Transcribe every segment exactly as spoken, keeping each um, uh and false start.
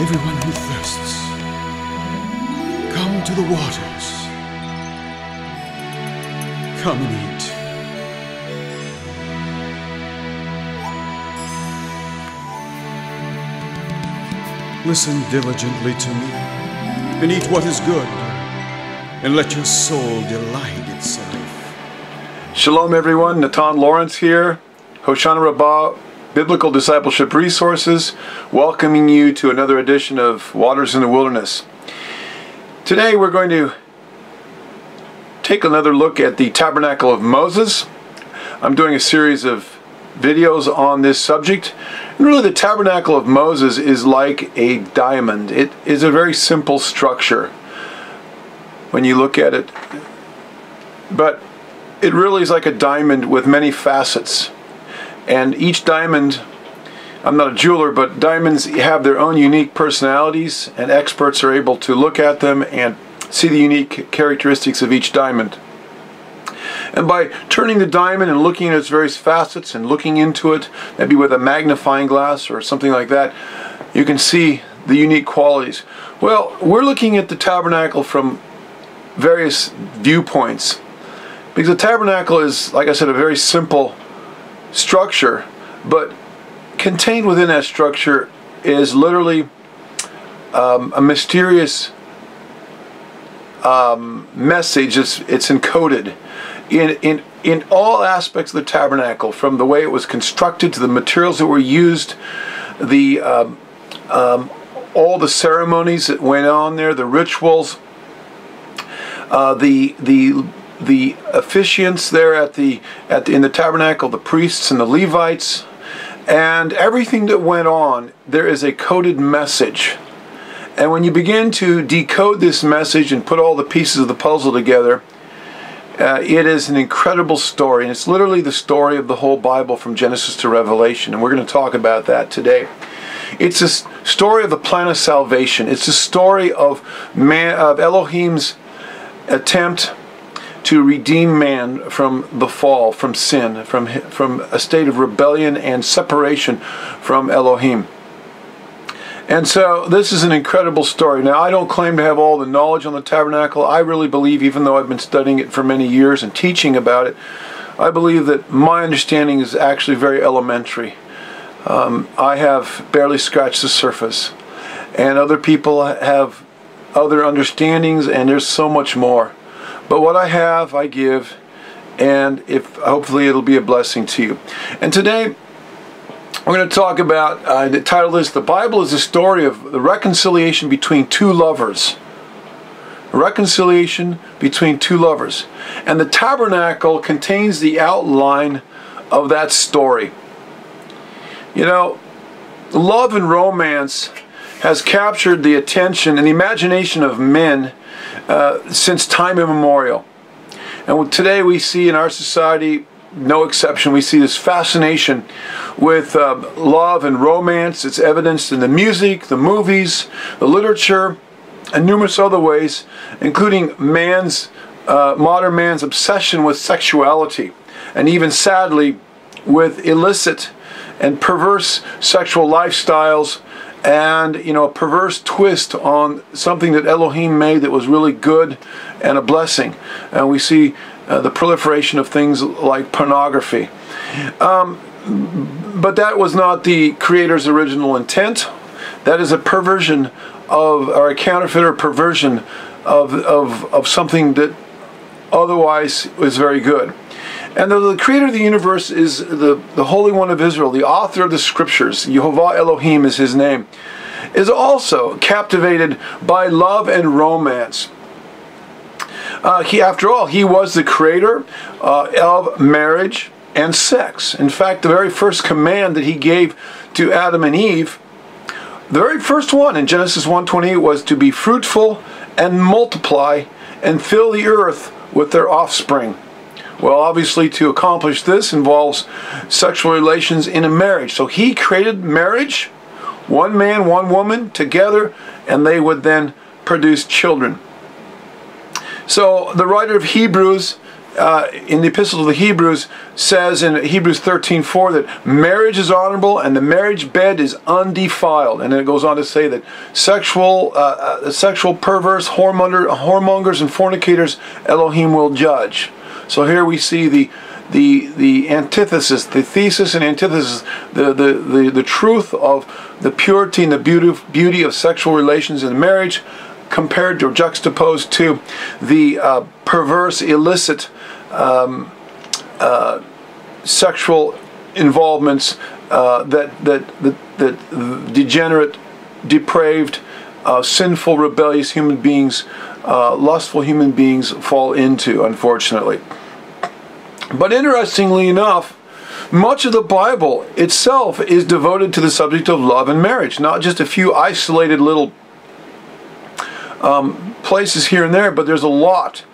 Everyone who thirsts, come to the waters. Come and eat. Listen diligently to me, and eat what is good, and let your soul delight itself. Shalom everyone, Natan Lawrence here, Hoshana Rabbah, Biblical Discipleship Resources, welcoming you to another edition of Waters in the Wilderness. Today we're going to take another look at the Tabernacle of Moses. I'm doing a series of videos on this subject. And really the Tabernacle of Moses is like a diamond. It is a very simple structure when you look at it. But it really is like a diamond with many facets. And each diamond, I'm not a jeweler, but diamonds have their own unique personalities, and experts are able to look at them and see the unique characteristics of each diamond. And by turning the diamond and looking at its various facets and looking into it, maybe with a magnifying glass or something like that, you can see the unique qualities. Well, we're looking at the tabernacle from various viewpoints, because the tabernacle is, like I said, a very simple structure, but contained within that structure is literally um, a mysterious um, message. It's, it's encoded in, in, in all aspects of the tabernacle, from the way it was constructed to the materials that were used, the um, um, all the ceremonies that went on there, the rituals, uh, the the the officiants there at the, at the in the tabernacle, the priests and the Levites, and everything that went on. There is a coded message, and when you begin to decode this message and put all the pieces of the puzzle together, uh, it is an incredible story, and it's literally the story of the whole Bible from Genesis to Revelation, and we're going to talk about that today. It's a story of the plan of salvation. It's a story of man, of Elohim's attempt to redeem man from the fall, from sin, from, from a state of rebellion and separation from Elohim. And so this is an incredible story. Now, I don't claim to have all the knowledge on the tabernacle. I really believe, even though I've been studying it for many years and teaching about it, I believe that my understanding is actually very elementary. Um, I have barely scratched the surface, and other people have other understandings, and there's so much more. But what I have, I give, and if hopefully it'll be a blessing to you. And today, we're going to talk about, uh, the title is, The Bible is a Story of the Reconciliation Between Two Lovers. Reconciliation between two lovers. And the tabernacle contains the outline of that story. You know, love and romance has captured the attention and the imagination of men Uh, since time immemorial. And today we see in our society, no exception, we see this fascination with uh, love and romance. It's evidenced in the music, the movies, the literature, and numerous other ways, including man's, uh, modern man's obsession with sexuality, and even sadly with illicit and perverse sexual lifestyles. And, you know, a perverse twist on something that Elohim made that was really good and a blessing. And we see uh, the proliferation of things like pornography. Um, but that was not the Creator's original intent. That is a perversion of, or a counterfeit or perversion of, of, of something that otherwise is very good. And the Creator of the universe is the, the Holy One of Israel, the author of the scriptures, Yehovah Elohim is his name, is also captivated by love and romance. Uh, he, after all, he was the creator uh, of marriage and sex. In fact, the very first command that he gave to Adam and Eve, the very first one in Genesis one twenty-eight, was to be fruitful and multiply and fill the earth with their offspring. Well, obviously, to accomplish this involves sexual relations in a marriage. So he created marriage, one man, one woman, together, and they would then produce children. So the writer of Hebrews uh, in the Epistle to the Hebrews says in Hebrews thirteen four that marriage is honorable and the marriage bed is undefiled. And then it goes on to say that sexual, uh, uh, sexual perverse, whoremongers and fornicators Elohim will judge. So here we see the the the antithesis, the thesis and antithesis, the the the, the truth of the purity and the beauty of, beauty of sexual relations in marriage, compared to, juxtaposed to, the uh, perverse, illicit um, uh, sexual involvements uh, that, that that that degenerate, depraved, uh, sinful, rebellious human beings, uh, lustful human beings fall into, unfortunately. But interestingly enough, much of the Bible itself is devoted to the subject of love and marriage, not just a few isolated little um, places here and there, but there's a lot.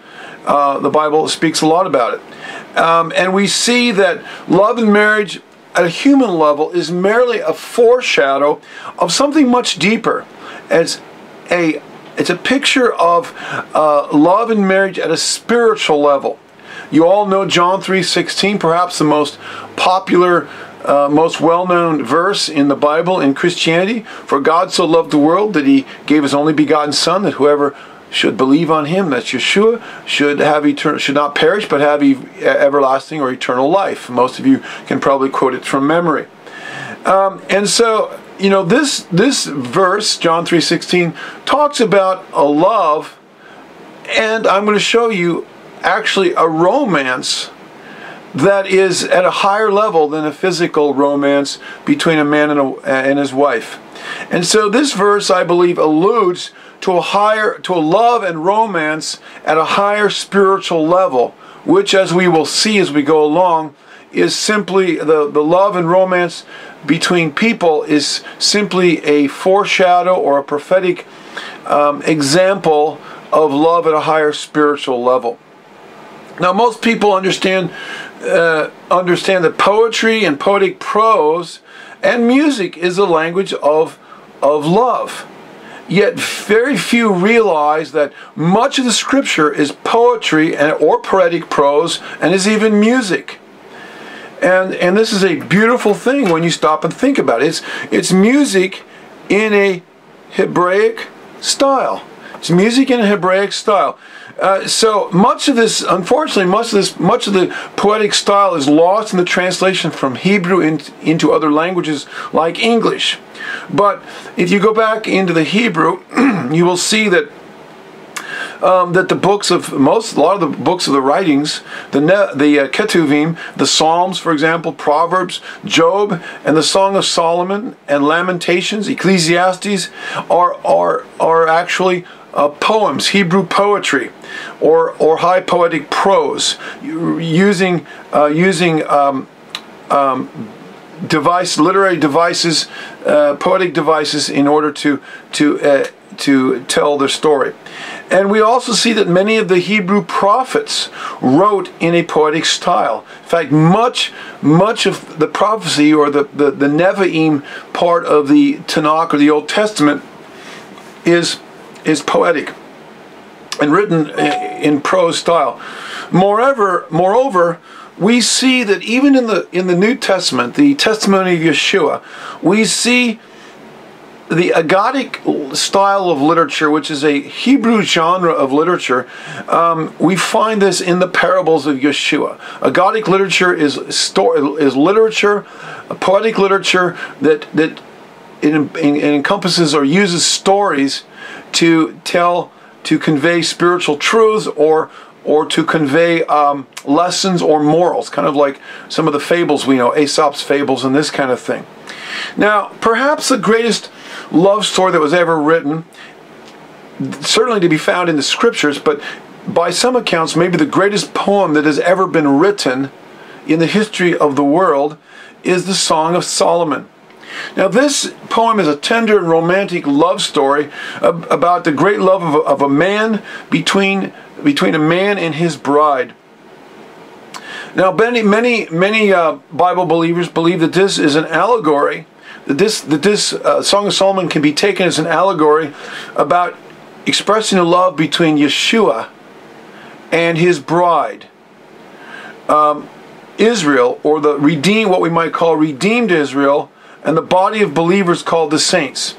Uh, the Bible speaks a lot about it. Um, and we see that love and marriage at a human level is merely a foreshadow of something much deeper. As a, it's a picture of uh, love and marriage at a spiritual level. You all know John three sixteen, perhaps the most popular, uh, most well-known verse in the Bible, in Christianity. For God so loved the world that He gave His only begotten Son, that whoever should believe on Him, that's Yeshua, should have eternal, should not perish, but have e everlasting or eternal life. Most of you can probably quote it from memory. Um, and so, you know, this this verse, John three sixteen, talks about a love, and I'm going to show you actually a romance that is at a higher level than a physical romance between a man and, a, and his wife. And so this verse, I believe, alludes to a higher, to a love and romance at a higher spiritual level, which, as we will see as we go along, is simply the, the love and romance between people is simply a foreshadow or a prophetic um, example of love at a higher spiritual level. Now, most people understand uh, understand that poetry and poetic prose and music is the language of of love. Yet, very few realize that much of the Scripture is poetry and or poetic prose, and is even music. And and this is a beautiful thing when you stop and think about it. It's it's music in a Hebraic style. It's music in a Hebraic style. Uh, so much of this, unfortunately, much of this, much of the poetic style is lost in the translation from Hebrew in, into other languages like English. But if you go back into the Hebrew, you will see that um, that the books of most, a lot of the books of the writings, the ne, the uh, Ketuvim, the Psalms, for example, Proverbs, Job, and the Song of Solomon, and Lamentations, Ecclesiastes, are are are actually Uh, poems, Hebrew poetry, or or high poetic prose, using uh, using um, um, device, literary devices, uh, poetic devices, in order to to uh, to tell their story. And we also see that many of the Hebrew prophets wrote in a poetic style. In fact, much much of the prophecy, or the the, the Nevi'im part of the Tanakh or the Old Testament, is is poetic and written in prose style. Moreover, moreover, we see that even in the in the New Testament, the testimony of Yeshua, we see the Agadic style of literature, which is a Hebrew genre of literature. Um, we find this in the parables of Yeshua. Agadic literature is story, is literature, a poetic literature that that it, it encompasses or uses stories to tell, to convey spiritual truths, or or to convey um, lessons or morals, kind of like some of the fables we know, Aesop's fables and this kind of thing. Now, perhaps the greatest love story that was ever written, certainly to be found in the Scriptures, but by some accounts, maybe the greatest poem that has ever been written in the history of the world, is the Song of Solomon. Now, this poem is a tender and romantic love story about the great love of a, of a man between between a man and his bride. Now, many many many uh, Bible believers believe that this is an allegory, that this that this uh, Song of Solomon can be taken as an allegory about expressing the love between Yeshua and his bride. um, Israel, or the redeemed, what we might call redeemed Israel, and the body of believers called the saints.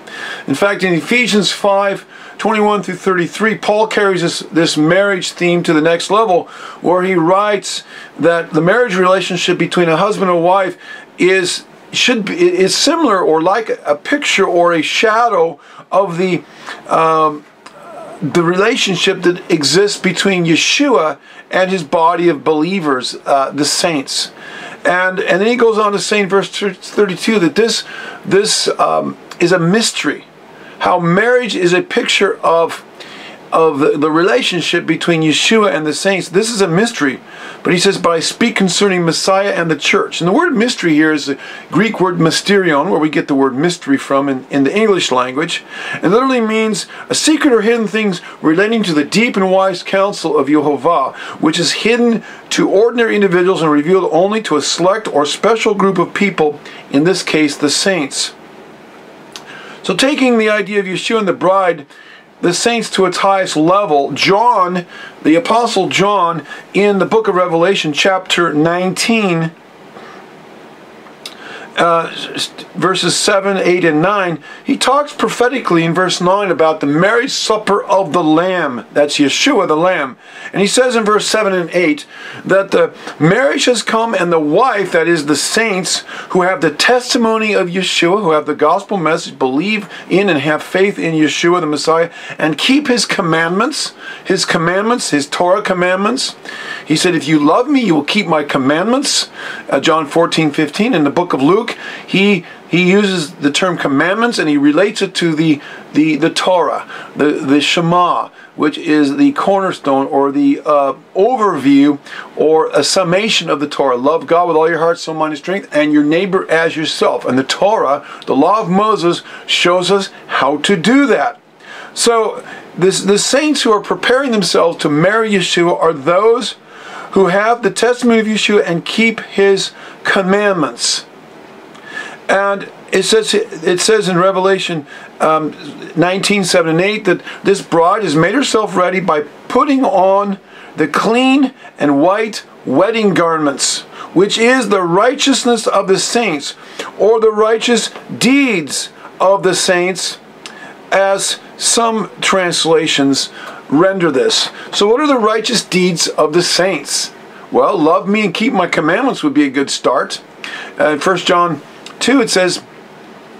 In fact, in Ephesians five, twenty-one through thirty-three, Paul carries this, this marriage theme to the next level, where he writes that the marriage relationship between a husband and wife is should be, is similar or like a picture or a shadow of the um, the relationship that exists between Yeshua and his body of believers, uh, the saints. And and then he goes on to say in verse thirty-two that this this um, is a mystery, how marriage is a picture of of the, the relationship between Yeshua and the saints. This is a mystery, but he says, "But I speak concerning Messiah and the church." And the word mystery here is the Greek word mysterion, where we get the word mystery from in, in the English language. It literally means a secret or hidden things relating to the deep and wise counsel of Yehovah, which is hidden to ordinary individuals and revealed only to a select or special group of people, in this case the saints. So taking the idea of Yeshua and the bride, the saints, to its highest level, John, the Apostle John, in the book of Revelation, chapter nineteen, uh, verses seven, eight, and nine, he talks prophetically in verse nine about the marriage supper of the Lamb. That's Yeshua the Lamb. And he says in verse seven and eight that the marriage has come, and the wife, that is the saints, who have the testimony of Yeshua, who have the gospel message, believe in and have faith in Yeshua the Messiah, and keep his commandments, his commandments, his Torah commandments. He said, "If you love me, you will keep my commandments." Uh, John fourteen fifteen. In the book of Luke, he He uses the term commandments, and he relates it to the the, the Torah, the, the Shema, which is the cornerstone or the uh, overview or a summation of the Torah. Love God with all your heart, soul, mind, and strength, and your neighbor as yourself. And the Torah, the law of Moses, shows us how to do that. So this, the saints who are preparing themselves to marry Yeshua are those who have the testimony of Yeshua and keep his commandments. And it says it says in Revelation um, nineteen, seven and eight that this bride has made herself ready by putting on the clean and white wedding garments, which is the righteousness of the saints, or the righteous deeds of the saints, as some translations render this. So what are the righteous deeds of the saints? Well, love me and keep my commandments would be a good start. Uh, First John two, it says,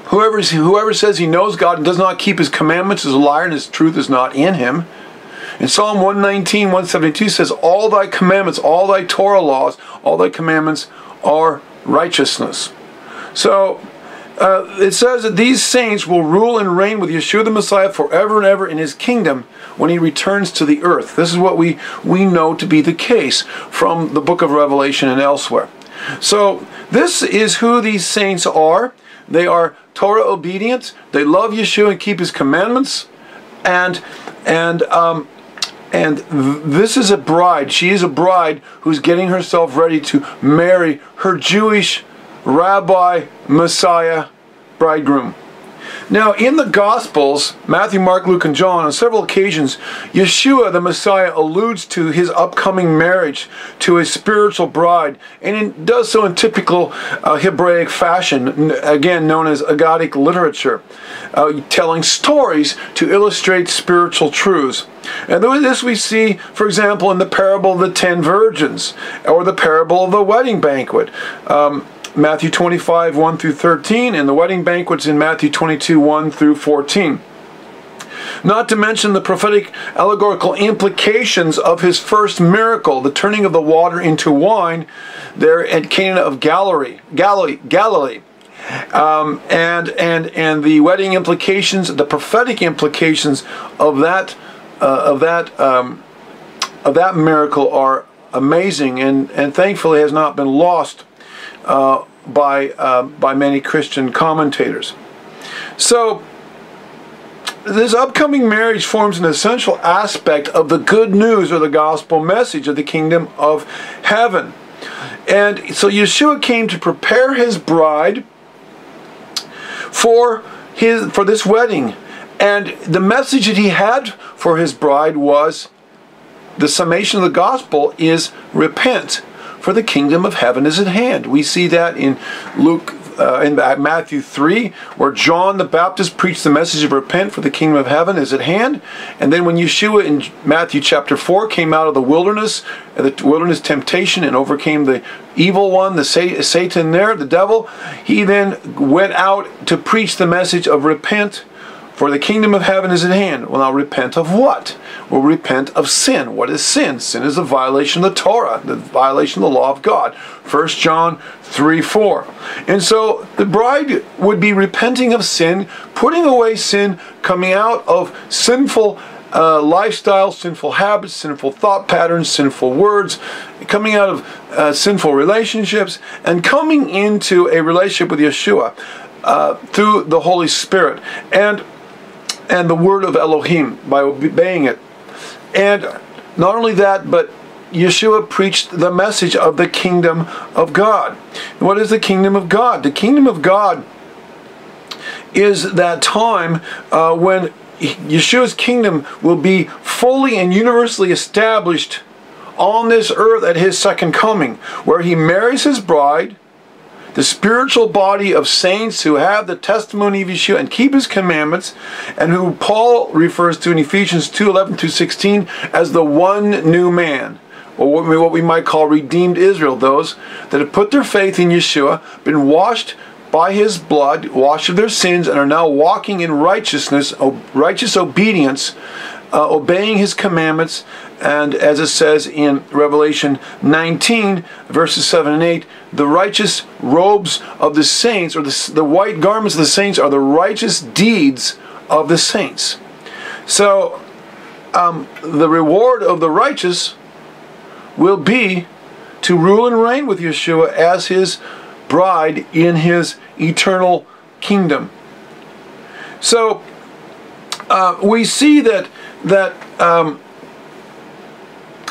whoever, whoever says he knows God and does not keep his commandments is a liar, and his truth is not in him. And Psalm one nineteen, one seventy-two says, all thy commandments, all thy Torah laws, all thy commandments are righteousness. So uh, it says that these saints will rule and reign with Yeshua the Messiah forever and ever in his kingdom when he returns to the earth. This is what we, we know to be the case from the book of Revelation and elsewhere. So this is who these saints are. They are Torah obedient. They love Yeshua and keep his commandments. And and um, and this is a bride. She is a bride who's getting herself ready to marry her Jewish rabbi, Messiah, bridegroom. Now, in the Gospels, Matthew, Mark, Luke, and John, on several occasions, Yeshua the Messiah alludes to his upcoming marriage to his spiritual bride, and it does so in typical uh, Hebraic fashion, again known as Agadic literature, uh, telling stories to illustrate spiritual truths. And this we see, for example, in the parable of the ten virgins, or the parable of the wedding banquet. Um, Matthew twenty-five, one through thirteen, and the wedding banquets in Matthew twenty-two, one through fourteen. Not to mention the prophetic allegorical implications of his first miracle, the turning of the water into wine there at Cana of Galilee, Galilee, Galilee. Um, and, and, and the wedding implications, the prophetic implications of that, uh, of that, um, of that miracle are amazing, and, and thankfully has not been lost Uh, by uh, by many Christian commentators. So this upcoming marriage forms an essential aspect of the good news or the gospel message of the kingdom of heaven. And so Yeshua came to prepare his bride for his for this wedding, and the message that he had for his bride was the summation of the gospel is repent, for the kingdom of heaven is at hand. We see that in Luke, uh, in Matthew three, where John the Baptist preached the message of repent, for the kingdom of heaven is at hand. And then when Yeshua in Matthew chapter four came out of the wilderness, the wilderness temptation, and overcame the evil one, the Satan there, the devil, he then went out to preach the message of repent, for the kingdom of heaven is at hand. Well, now repent of what? Well, repent of sin. What is sin? Sin is a violation of the Torah, the violation of the law of God. First John three four. And so the bride would be repenting of sin, putting away sin, coming out of sinful uh, lifestyles, sinful habits, sinful thought patterns, sinful words, coming out of uh, sinful relationships, and coming into a relationship with Yeshua uh, through the Holy Spirit. And and the word of Elohim, by obeying it. And not only that, but Yeshua preached the message of the kingdom of God. What is the kingdom of God? The kingdom of God is that time uh, when Yeshua's kingdom will be fully and universally established on this earth at his second coming, where he marries his bride, the spiritual body of saints who have the testimony of Yeshua and keep his commandments, and who Paul refers to in Ephesians two eleven through sixteen as the one new man, or what we, what we might call redeemed Israel, those that have put their faith in Yeshua, been washed by his blood, washed of their sins, and are now walking in righteousness, righteous obedience, uh, obeying his commandments. And as it says in Revelation nineteen, verses seven and eight, the righteous robes of the saints, or the, the white garments of the saints, are the righteous deeds of the saints. So, um, the reward of the righteous will be to rule and reign with Yeshua as his bride in his eternal kingdom. So, uh, we see that, that um,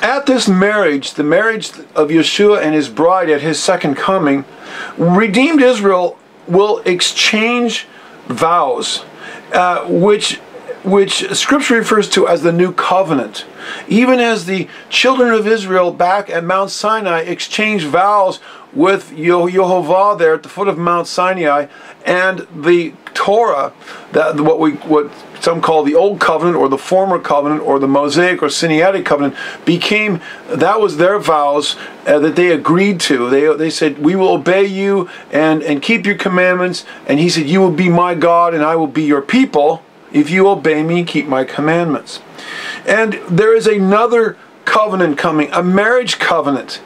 at this marriage, the marriage of Yeshua and his bride at his second coming, redeemed Israel will exchange vows, uh, which which Scripture refers to as the new covenant. Even as the children of Israel back at Mount Sinai exchanged vows with Yehovah there at the foot of Mount Sinai, and the Torah, that what we what some call the Old Covenant, or the former covenant, or the Mosaic or Sinaitic covenant, became, that was their vows uh, that they agreed to. They they said, we will obey you and and keep your commandments, and he said, you will be my God and I will be your people if you obey me and keep my commandments. And there is another covenant coming, a marriage covenant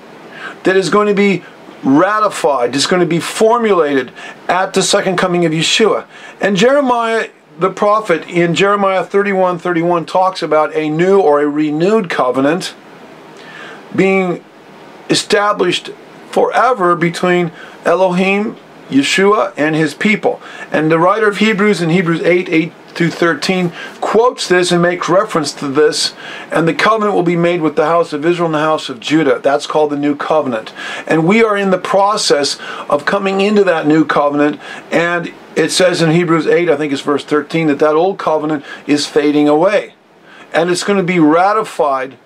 that is going to be ratified, is going to be formulated at the second coming of Yeshua. And Jeremiah the prophet in Jeremiah thirty-one thirty-one talks about a new or a renewed covenant being established forever between Elohim, Yeshua, and his people. And the writer of Hebrews in Hebrews eight eight through thirteen quotes this and makes reference to this, and the covenant will be made with the house of Israel and the house of Judah. That's called the new covenant. And we are in the process of coming into that new covenant, and it says in Hebrews eight, I think it's verse thirteen, that that old covenant is fading away. And it's going to be ratified,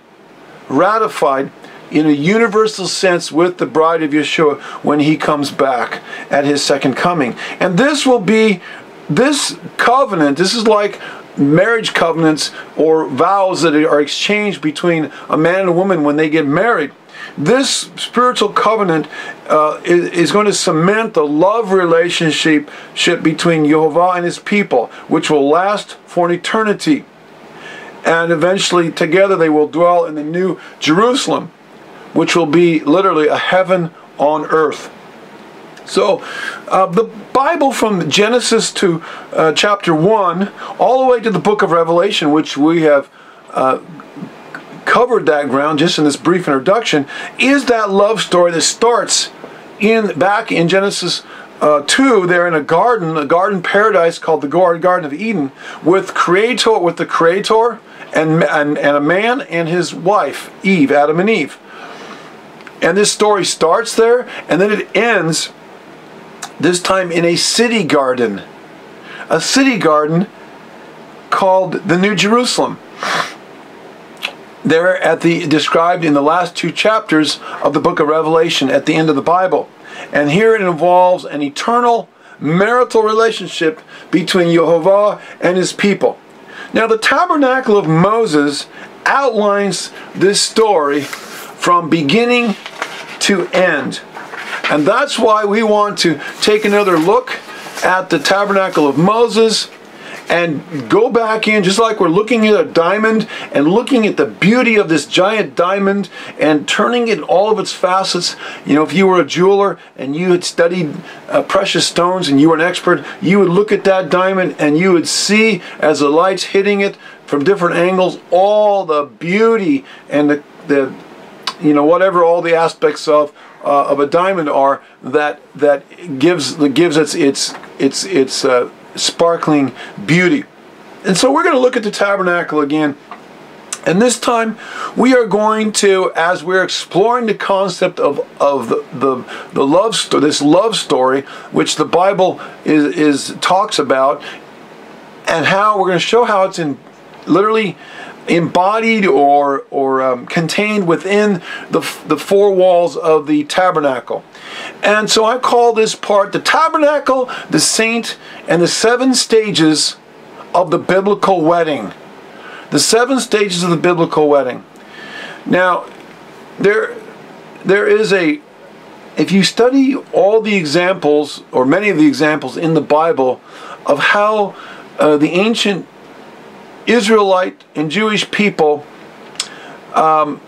ratified in a universal sense with the bride of Yeshua when he comes back at his second coming. And this will be, this covenant, this is like marriage covenants or vows that are exchanged between a man and a woman when they get married. This spiritual covenant uh, is, is going to cement the love relationship between Yehovah and his people, which will last for an eternity. And eventually together they will dwell in the New Jerusalem, which will be literally a heaven on earth. So, uh, the Bible, from Genesis to uh, chapter one, all the way to the book of Revelation, which we have uh, covered that ground just in this brief introduction, is that love story that starts in back in Genesis two, there in a garden, a garden paradise called the Garden of Eden, with Creator, with the Creator and, and, and a man and his wife, Eve, Adam and Eve. And this story starts there, and then it ends, this time in a city garden, a city garden called the New Jerusalem, They're at the described in the last two chapters of the book of Revelation at the end of the Bible. And here it involves an eternal marital relationship between Yehovah and his people. Now the Tabernacle of Moses outlines this story from beginning to end. And that's why we want to take another look at the Tabernacle of Moses and go back in, just like we're looking at a diamond and looking at the beauty of this giant diamond and turning it in all of its facets. You know, if you were a jeweler and you had studied uh, precious stones and you were an expert, you would look at that diamond and you would see, as the light's hitting it from different angles, all the beauty and the, the you know, whatever all the aspects of uh, of a diamond are that that gives gives its its its its uh, sparkling beauty. And so we're going to look at the tabernacle again, and this time we are going to, as we're exploring the concept of of the the, the love story, this love story which the Bible is is talks about, and how we're going to show how it's in literally embodied or or um, contained within the the four walls of the tabernacle. And so I call this part the tabernacle, the saint, and the seven stages of the biblical wedding. The seven stages of the biblical wedding. Now, there there is a, if you study all the examples, or many of the examples in the Bible, of how uh, the ancient Israelite and Jewish people um,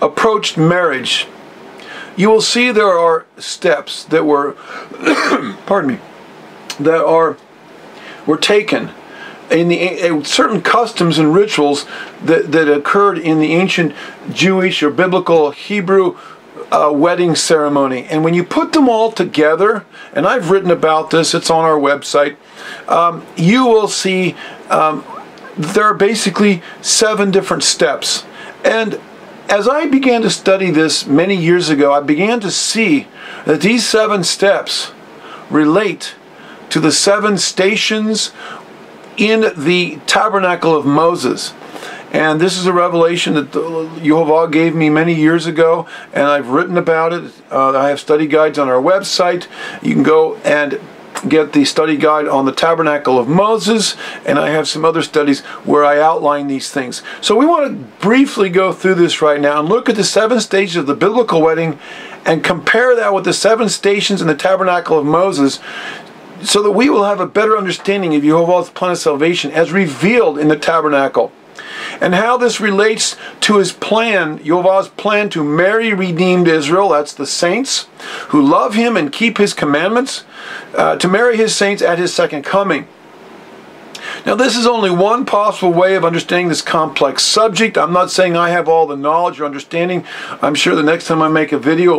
approached marriage, you will see there are steps that were pardon me that are were taken in the uh, certain customs and rituals that, that occurred in the ancient Jewish or biblical Hebrew Uh, wedding ceremony. And when you put them all together, and I've written about this, it's on our website, um, you will see um, there are basically seven different steps. And as I began to study this many years ago, I began to see that these seven steps relate to the seven stations in the Tabernacle of Moses. And this is a revelation that Yehovah gave me many years ago, and I've written about it. Uh, I have study guides on our website. You can go and get the study guide on the Tabernacle of Moses, and I have some other studies where I outline these things. So we want to briefly go through this right now and look at the seven stages of the biblical wedding and compare that with the seven stations in the Tabernacle of Moses, so that we will have a better understanding of Yehovah's plan of salvation as revealed in the Tabernacle, and how this relates to his plan, Yehovah's plan to marry redeemed Israel, that's the saints, who love him and keep his commandments, uh, to marry his saints at his second coming. Now this is only one possible way of understanding this complex subject. I'm not saying I have all the knowledge or understanding. I'm sure the next time I make a video,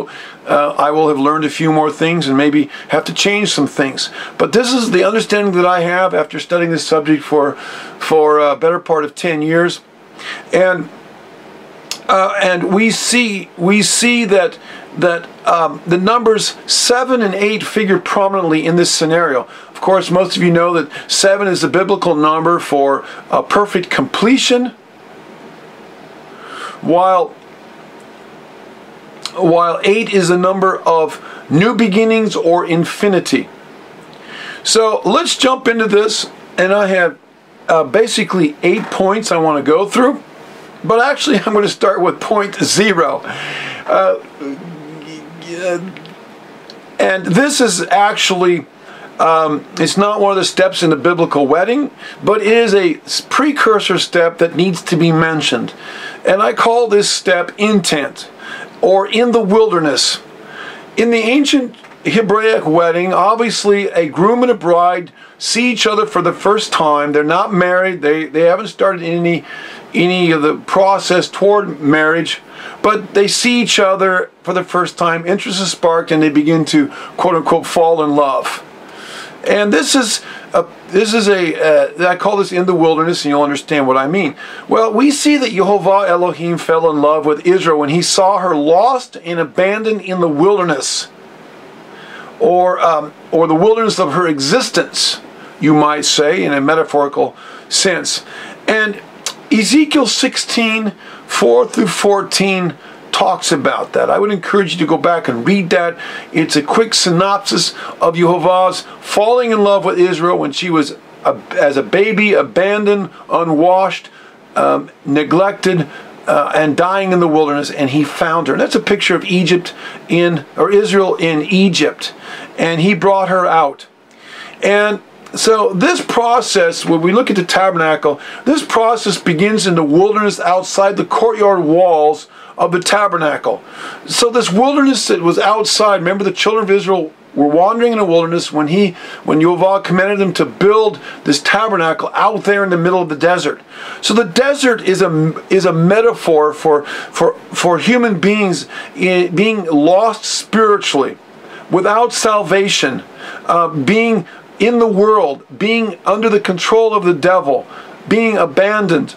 uh, I will have learned a few more things and maybe have to change some things. But this is the understanding that I have after studying this subject for for a better part of ten years. And uh, and we see we see that that um, the numbers seven and eight figure prominently in this scenario. Of course, most of you know that seven is the biblical number for uh, perfect completion, while while eight is the number of new beginnings or infinity. So let's jump into this, and I have uh, basically eight points I want to go through, but actually I'm going to start with point zero. Uh, and this is actually Um, it's not one of the steps in the biblical wedding, but it is a precursor step that needs to be mentioned. And I call this step intent, or in the wilderness. In the ancient Hebraic wedding, obviously a groom and a bride see each other for the first time. They're not married. They, they haven't started any, any of the process toward marriage. But they see each other for the first time. Interest is sparked, and they begin to, quote-unquote, fall in love. And this is a, this is a uh, I call this in the wilderness, and you'll understand what I mean. Well, we see that Yehovah Elohim fell in love with Israel when he saw her lost and abandoned in the wilderness, or um, or the wilderness of her existence, you might say, in a metaphorical sense. And Ezekiel sixteen, four through fourteen talks about that. I would encourage you to go back and read that. It's a quick synopsis of Yehovah's falling in love with Israel when she was, a, as a baby, abandoned, unwashed, um, neglected, uh, and dying in the wilderness, and he found her. And that's a picture of Egypt in, or Israel in Egypt. And he brought her out. And so this process, when we look at the tabernacle, this process begins in the wilderness outside the courtyard walls of the tabernacle. So this wilderness that was outside, remember the children of Israel were wandering in the wilderness when he, when Yehovah commanded them to build this tabernacle out there in the middle of the desert. So the desert is a, is a metaphor for, for, for human beings in, being lost spiritually, without salvation, uh, being in the world, being under the control of the devil, being abandoned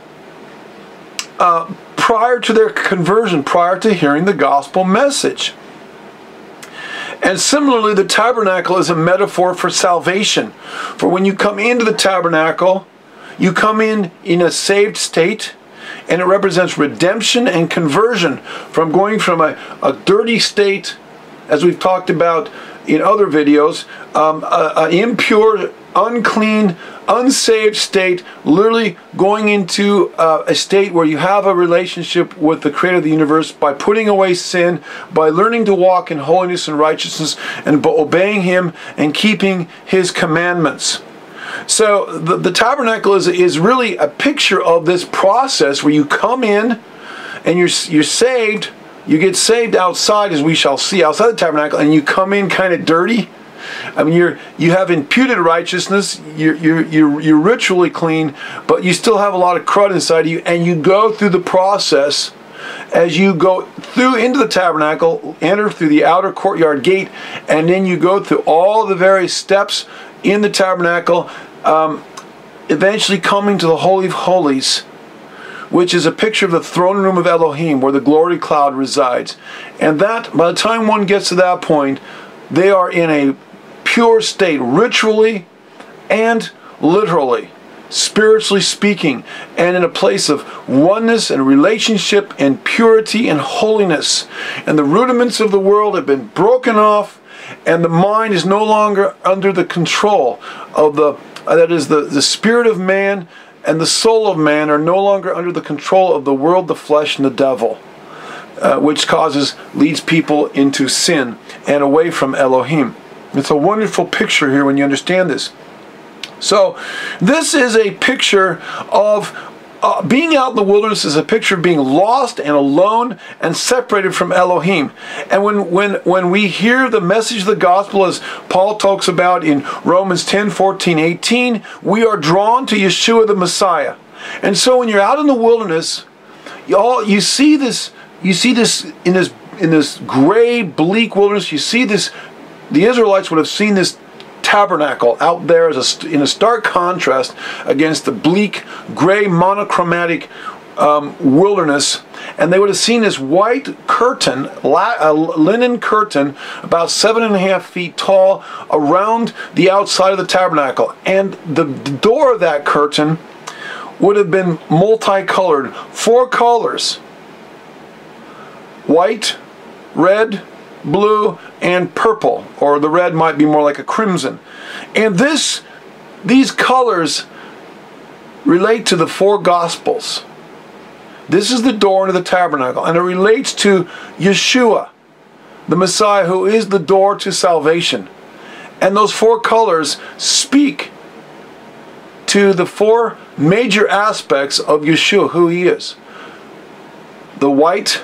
uh, prior to their conversion, prior to hearing the gospel message. And similarly, the tabernacle is a metaphor for salvation. For when you come into the tabernacle, you come in in a saved state, and it represents redemption and conversion from going from a, a dirty state, as we've talked about in other videos, um, an impure, unclean, unsaved state, literally going into uh, a state where you have a relationship with the creator of the universe by putting away sin, by learning to walk in holiness and righteousness, and by obeying him and keeping his commandments. So the, the tabernacle is, is really a picture of this process where you come in and you're, you're saved. You get saved outside, as we shall see, outside the tabernacle, and you come in kind of dirty. I mean, you're, you have imputed righteousness, you're, you're, you're, you're ritually clean, but you still have a lot of crud inside of you, and you go through the process as you go through into the tabernacle, enter through the outer courtyard gate, and then you go through all the various steps in the tabernacle, um, eventually coming to the Holy of Holies, which is a picture of the throne room of Elohim, where the glory cloud resides. And that, by the time one gets to that point, they are in a pure state, ritually and literally, spiritually speaking, and in a place of oneness and relationship and purity and holiness. And the rudiments of the world have been broken off, and the mind is no longer under the control of the, uh, that is, the, the spirit of man and the soul of man are no longer under the control of the world, the flesh, and the devil, uh, which causes, leads people into sin and away from Elohim. It's a wonderful picture here when you understand this. So this is a picture of uh, being out in the wilderness, is a picture of being lost and alone and separated from Elohim. And when, when, when we hear the message of the gospel, as Paul talks about in Romans ten, fourteen, eighteen, we are drawn to Yeshua the Messiah. And so when you're out in the wilderness, you, all, you see this, you see this in this, in this gray, bleak wilderness, you see this, the Israelites would have seen this tabernacle out there as a, in a stark contrast against the bleak, gray, monochromatic um, wilderness, and they would have seen this white curtain, a linen curtain, about seven and a half feet tall, around the outside of the tabernacle, and the door of that curtain would have been multicolored, four colors: white, red, blue, and purple, or the red might be more like a crimson. And this, these colors relate to the four Gospels. This is the door into the tabernacle, and it relates to Yeshua, the Messiah, who is the door to salvation. And those four colors speak to the four major aspects of Yeshua, who he is. The white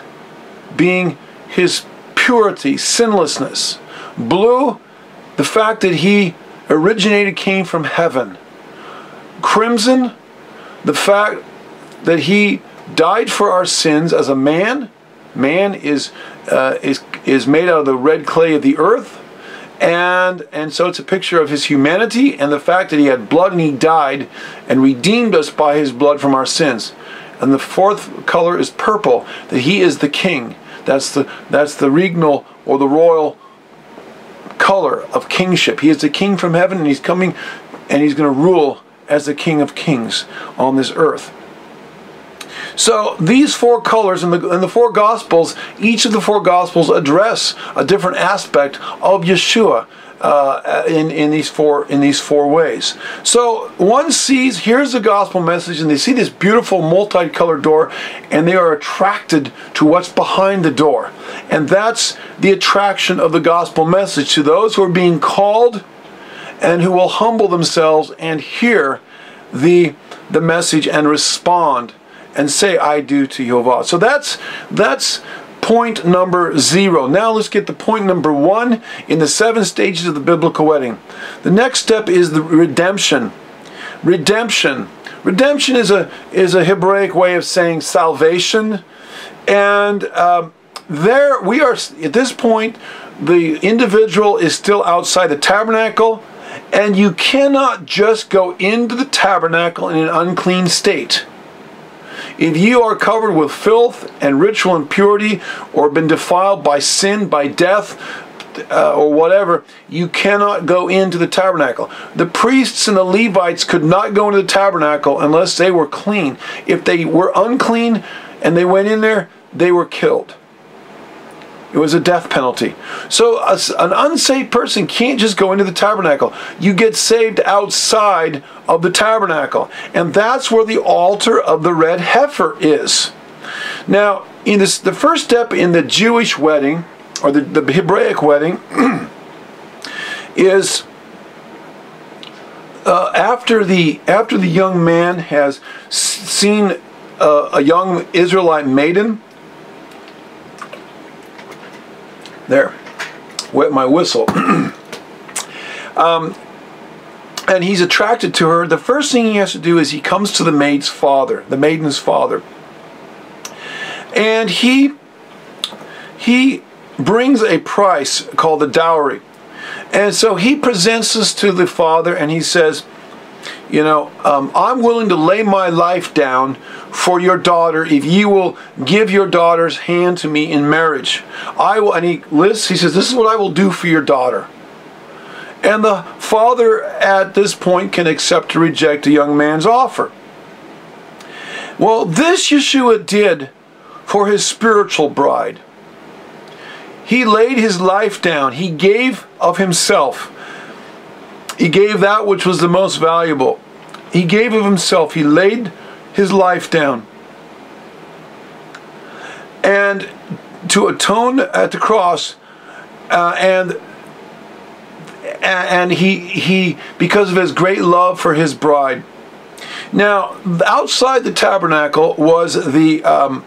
being his purity, sinlessness. Blue, the fact that he originated, came from heaven. Crimson, the fact that he died for our sins as a man. Man is uh, is is made out of the red clay of the earth, and and so it's a picture of his humanity and the fact that he had blood and he died and redeemed us by his blood from our sins. And the fourth color is purple, that he is the king. That's the, that's the regnal or the royal color of kingship. He is the king from heaven, and he's coming and he's going to rule as the King of Kings on this earth. So these four colors in the, in the four Gospels, each of the four Gospels address a different aspect of Yeshua uh, in, in, these four, in these four ways. So one sees, here's the Gospel message, and they see this beautiful multicolored door, and they are attracted to what's behind the door. And that's the attraction of the Gospel message to those who are being called and who will humble themselves and hear the, the message and respond and say, I do, to Yehovah. So that's, that's point number zero. Now let's get to point number one in the seven stages of the biblical wedding. The next step is the redemption. Redemption. Redemption is a, is a Hebraic way of saying salvation. And uh, there we are, at this point, the individual is still outside the tabernacle, and you cannot just go into the tabernacle in an unclean state. If you are covered with filth and ritual impurity, or been defiled by sin, by death, uh, or whatever, you cannot go into the tabernacle. The priests and the Levites could not go into the tabernacle unless they were clean. If they were unclean and they went in there, they were killed. It was a death penalty. So a, an unsaved person can't just go into the tabernacle. You get saved outside of the tabernacle. And that's where the altar of the red heifer is. Now, in this, the first step in the Jewish wedding, or the, the Hebraic wedding, is uh, after, the, after the young man has seen uh, a young Israelite maiden. There, wet my whistle. um, and he's attracted to her. The first thing he has to do is he comes to the maid's father, the maiden's father, and he he brings a price called the dowry. And so he presents this to the father, and he says, you know, um, I'm willing to lay my life down for your daughter if you will give your daughter's hand to me in marriage. I will, and he lists, he says, this is what I will do for your daughter. And the father at this point can accept or reject a young man's offer. Well, this Yeshua did for his spiritual bride. He laid his life down. He gave of himself. He gave that which was the most valuable. He gave of himself. He laid his life down. And to atone at the cross, uh, and and he he because of his great love for his bride. Now, outside the tabernacle was the um,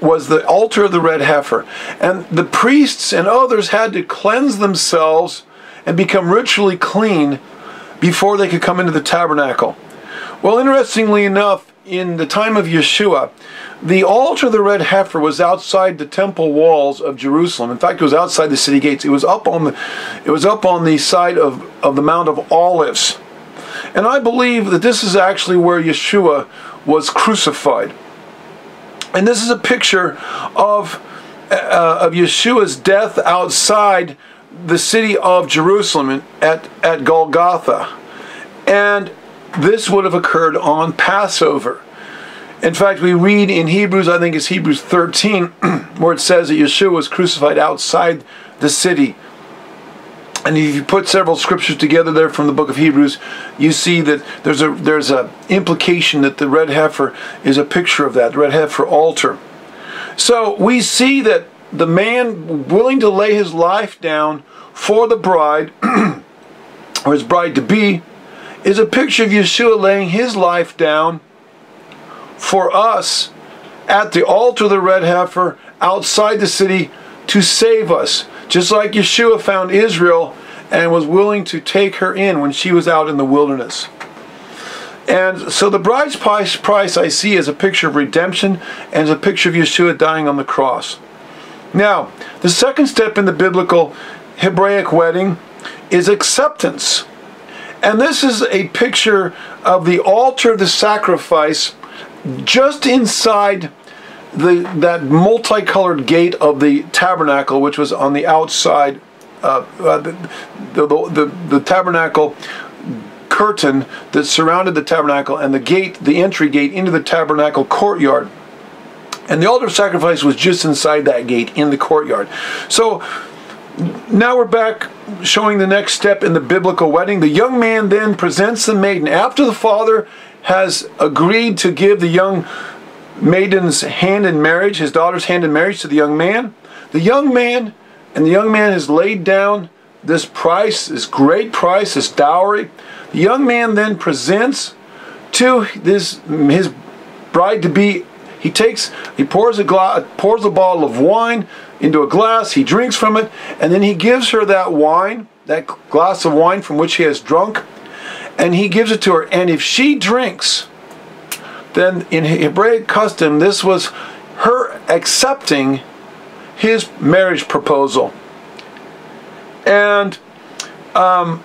was the altar of the red heifer, and the priests and others had to cleanse themselves and become ritually clean before they could come into the tabernacle. Well, interestingly enough, in the time of Yeshua, the altar of the red heifer was outside the temple walls of Jerusalem. In fact, it was outside the city gates. It was up on the, it was up on the side of, of the Mount of Olives. And I believe that this is actually where Yeshua was crucified. And this is a picture of, uh, of Yeshua's death outside the city of Jerusalem at, at Golgotha. And this would have occurred on Passover. In fact, we read in Hebrews, I think it's Hebrews thirteen, where it says that Yeshua was crucified outside the city. And if you put several scriptures together there from the book of Hebrews, you see that there's a there's a implication that the red heifer is a picture of that, the red heifer altar. So we see that the man willing to lay his life down for the bride, or his bride-to-be, is a picture of Yeshua laying his life down for us at the altar of the red heifer outside the city to save us. Just like Yeshua found Israel and was willing to take her in when she was out in the wilderness. And so the bride's price I see is a picture of redemption and is a picture of Yeshua dying on the cross. Now, the second step in the biblical Hebraic wedding is acceptance. And this is a picture of the altar of the sacrifice just inside the, that multicolored gate of the tabernacle, which was on the outside, uh, uh, the, the, the, the tabernacle curtain that surrounded the tabernacle, and the gate, the entry gate into the tabernacle courtyard. And the altar of sacrifice was just inside that gate in the courtyard. So now we're back showing the next step in the biblical wedding. The young man then presents the maiden. After the father has agreed to give the young maiden's hand in marriage, his daughter's hand in marriage to the young man, the young man and the young man has laid down this price, this great price, this dowry. The young man then presents to this, his bride-to-be, he takes, he pours a, gla pours a bottle of wine into a glass, he drinks from it, and then he gives her that wine, that glass of wine from which he has drunk, and he gives it to her. And if she drinks, then in Hebraic custom, this was her accepting his marriage proposal. And um,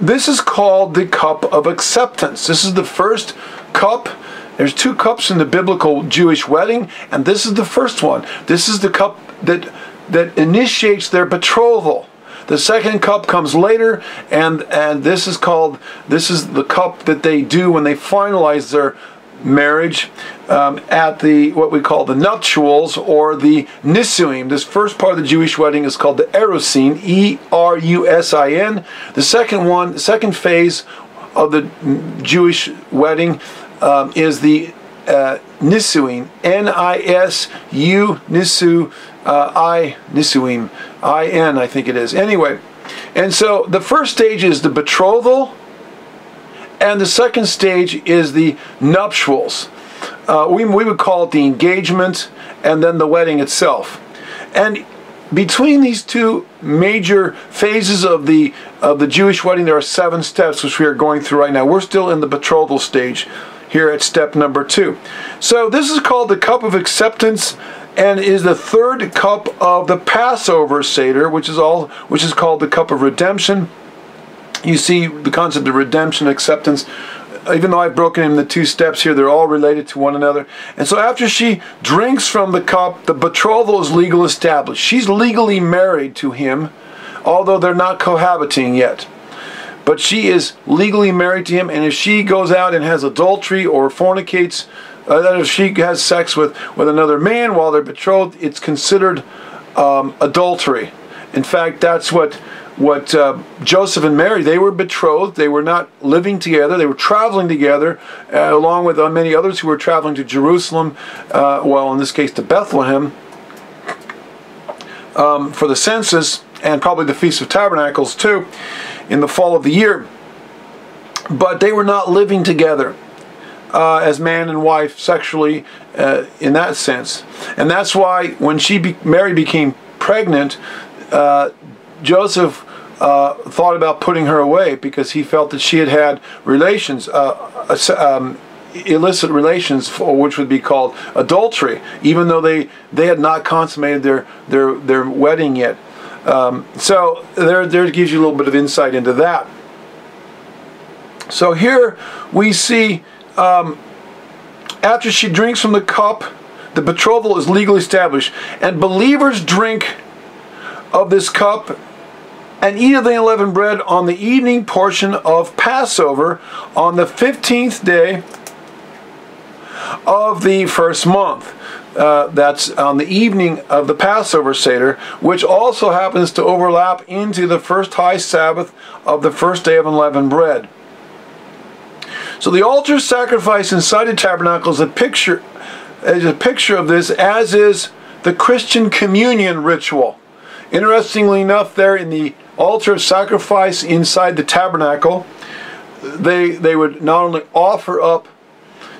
this is called the cup of acceptance. This is the first cup. There's two cups in the biblical Jewish wedding, and this is the first one. This is the cup that that initiates their betrothal. The second cup comes later, and and this is called, this is the cup that they do when they finalize their marriage um, at the, what we call the nuptials, or the Nisuin. This first part of the Jewish wedding is called the Erusin, E R U S I N. The second one, the second phase of the Jewish wedding Um, is the uh, Nisuin, N I S U, Nisu, uh, I, Nisuin, I N, I think it is. Anyway, and so the first stage is the betrothal, and the second stage is the nuptials. Uh, we, we would call it the engagement, and then the wedding itself. And between these two major phases of the, of the Jewish wedding, there are seven steps, which we are going through right now. We're still in the betrothal stage here at step number two. So this is called the cup of acceptance, and is the third cup of the Passover Seder, which is all which is called the cup of redemption. You see the concept of redemption, acceptance. Even though I've broken in the two steps here, they're all related to one another. And so after she drinks from the cup, the betrothal is legally established. She's legally married to him, although they're not cohabiting yet. But she is legally married to him, and if she goes out and has adultery or fornicates, uh, that if she has sex with, with another man while they're betrothed, it's considered um, adultery. In fact, that's what, what uh, Joseph and Mary, they were betrothed. They were not living together. They were traveling together, uh, along with uh, many others who were traveling to Jerusalem, uh, well, in this case to Bethlehem, um, for the census, and probably the Feast of Tabernacles too, in the fall of the year. But they were not living together uh, as man and wife sexually uh, in that sense. And that's why when she be Mary became pregnant, uh, Joseph uh, thought about putting her away, because he felt that she had had relations, uh, um, illicit relations, for which would be called adultery, even though they, they had not consummated their, their, their wedding yet. Um, so there, there gives you a little bit of insight into that. So here we see, um, after she drinks from the cup, the betrothal is legally established, and believers drink of this cup and eat of the unleavened bread on the evening portion of Passover on the fifteenth day of the first month. Uh, that's on the evening of the Passover Seder, which also happens to overlap into the first high Sabbath of the first day of unleavened bread. So the altar sacrifice inside the tabernacle is a picture, is a picture of this, as is the Christian communion ritual. Interestingly enough, there in the altar sacrifice inside the tabernacle, they, they would not only offer up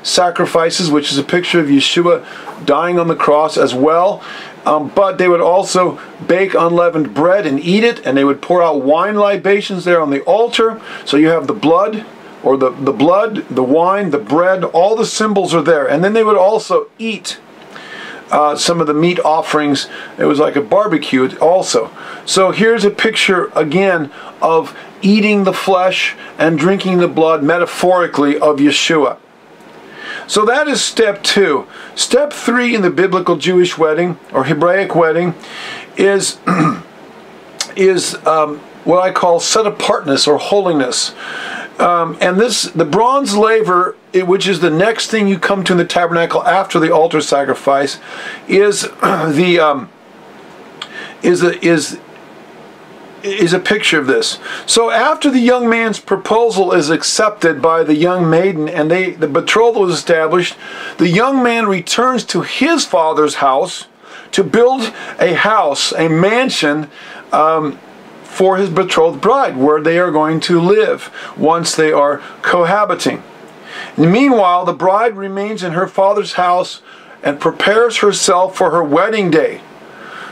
sacrifices, which is a picture of Yeshua dying on the cross as well, um, but they would also bake unleavened bread and eat it, and they would pour out wine libations there on the altar. So you have the blood, or the, the blood, the wine, the bread, all the symbols are there. And then they would also eat uh, some of the meat offerings. It was like a barbecue also. So here's a picture again of eating the flesh and drinking the blood, metaphorically, of Yeshua. So that is step two. Step three in the biblical Jewish wedding, or Hebraic wedding, is, is um, what I call set-apartness or holiness. Um, and this, the bronze laver, it, which is the next thing you come to in the tabernacle after the altar sacrifice, is the um, is a, is is a picture of this. So after the young man's proposal is accepted by the young maiden, and they the betrothal is established, the young man returns to his father's house to build a house, a mansion, Um, for his betrothed bride, where they are going to live once they are cohabiting. And meanwhile, the bride remains in her father's house and prepares herself for her wedding day.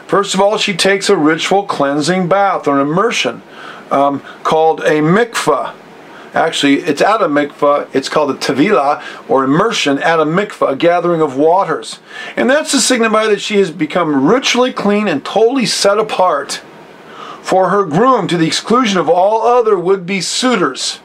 First of all, she takes a ritual cleansing bath or an immersion um, called a mikvah. Actually, it's at a mikvah. It's called a tevilah, or immersion at a mikvah, a gathering of waters. And that's to signify that she has become ritually clean and totally set apart for her groom, to the exclusion of all other would-be suitors.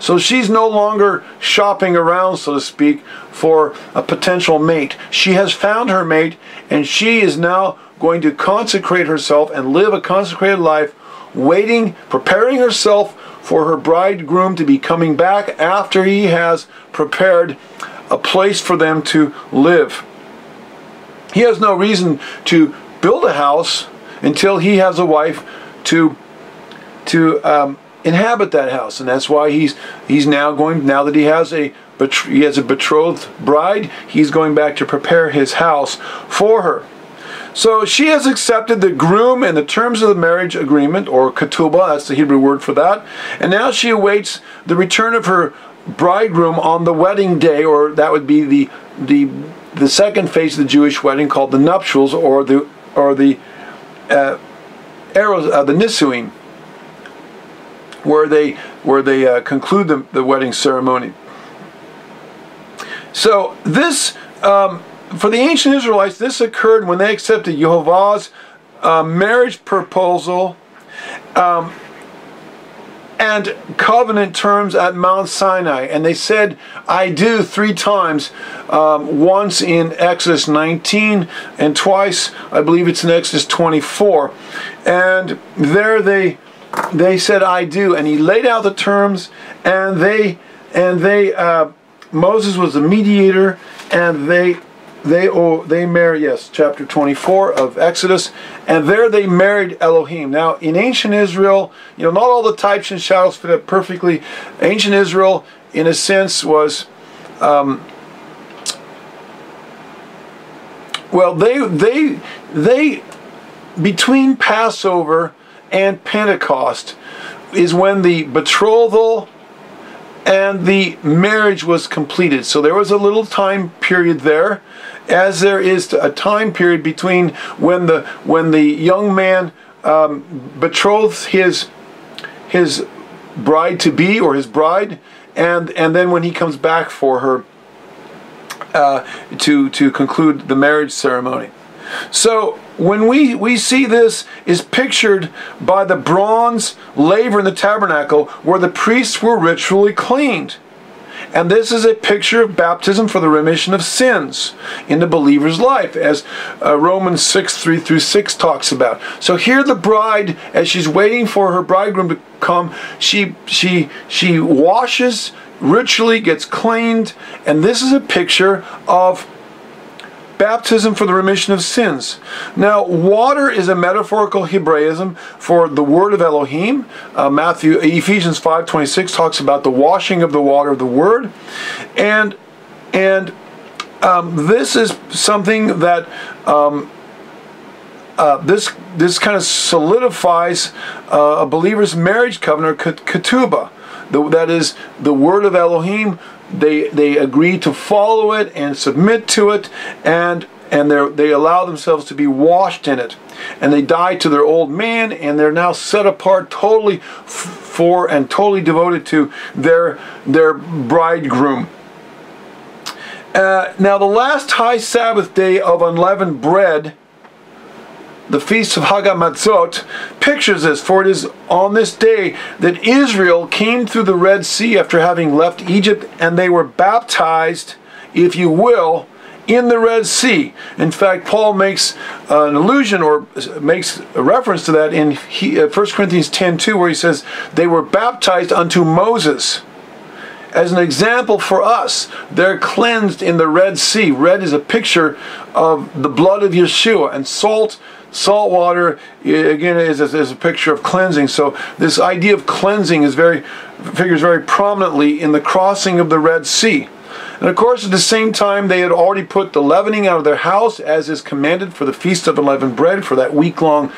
So she's no longer shopping around, so to speak, for a potential mate. She has found her mate, and she is now going to consecrate herself and live a consecrated life, waiting, preparing herself for her bridegroom to be coming back after he has prepared a place for them to live. He has no reason to build a house until he has a wife to to um, inhabit that house, and that's why he's he's now going. Now that he has a he has a betrothed bride, he's going back to prepare his house for her. So she has accepted the groom and the terms of the marriage agreement, or ketubah, that's the Hebrew word for that, and now she awaits the return of her bridegroom on the wedding day, or that would be the the the second phase of the Jewish wedding, called the nuptials, or the or the Uh, arrows, uh, the Nisuin, where they where they uh, conclude the, the wedding ceremony. So this, um, for the ancient Israelites, this occurred when they accepted Yehovah's uh, marriage proposal um, and covenant terms at Mount Sinai, and they said, "I do," three times, um, once in Exodus nineteen and twice, I believe it's in Exodus twenty-four, and there they they said, "I do," and he laid out the terms, and they and they uh, Moses was the mediator, and they they oh they married, yes, chapter twenty-four of Exodus, and there they married Elohim. Now in ancient Israel, you know, not all the types and shadows fit up perfectly. Ancient Israel, in a sense, was um, well, they they they between Passover and Pentecost is when the betrothal and the marriage was completed. So there was a little time period there, as there is a time period between when the when the young man um, betrothed his his bride to be, or his bride, and and then when he comes back for her uh, to to conclude the marriage ceremony. So when we, we see this is pictured by the bronze laver in the tabernacle, where the priests were ritually cleaned. And this is a picture of baptism for the remission of sins in the believer's life, as uh, Romans six, three through six talks about. So here the bride, as she's waiting for her bridegroom to come, she, she, she washes, ritually gets cleaned, and this is a picture of baptism for the remission of sins. Now, water is a metaphorical Hebraism for the word of Elohim. Uh, Matthew, Ephesians five twenty-six talks about the washing of the water of the word, and and um, this is something that um, uh, this this kind of solidifies uh, a believer's marriage covenant, or ketubah. The, that is the word of Elohim. They they agree to follow it and submit to it, and and they they allow themselves to be washed in it, and they die to their old man, and they're now set apart totally for and totally devoted to their their bridegroom. Uh, now the last high Sabbath day of unleavened bread, the Feast of Hagamatzot, pictures this, for it is on this day that Israel came through the Red Sea after having left Egypt, and they were baptized, if you will, in the Red Sea. In fact, Paul makes an allusion or makes a reference to that in First Corinthians ten two, where he says, they were baptized unto Moses as an example for us. They're cleansed in the Red Sea. Red is a picture of the blood of Yeshua, and salt Salt water, again, is a, is a picture of cleansing. So this idea of cleansing is very figures very prominently in the crossing of the Red Sea. And of course, at the same time, they had already put the leavening out of their house, as is commanded for the Feast of Unleavened Bread, for that week-long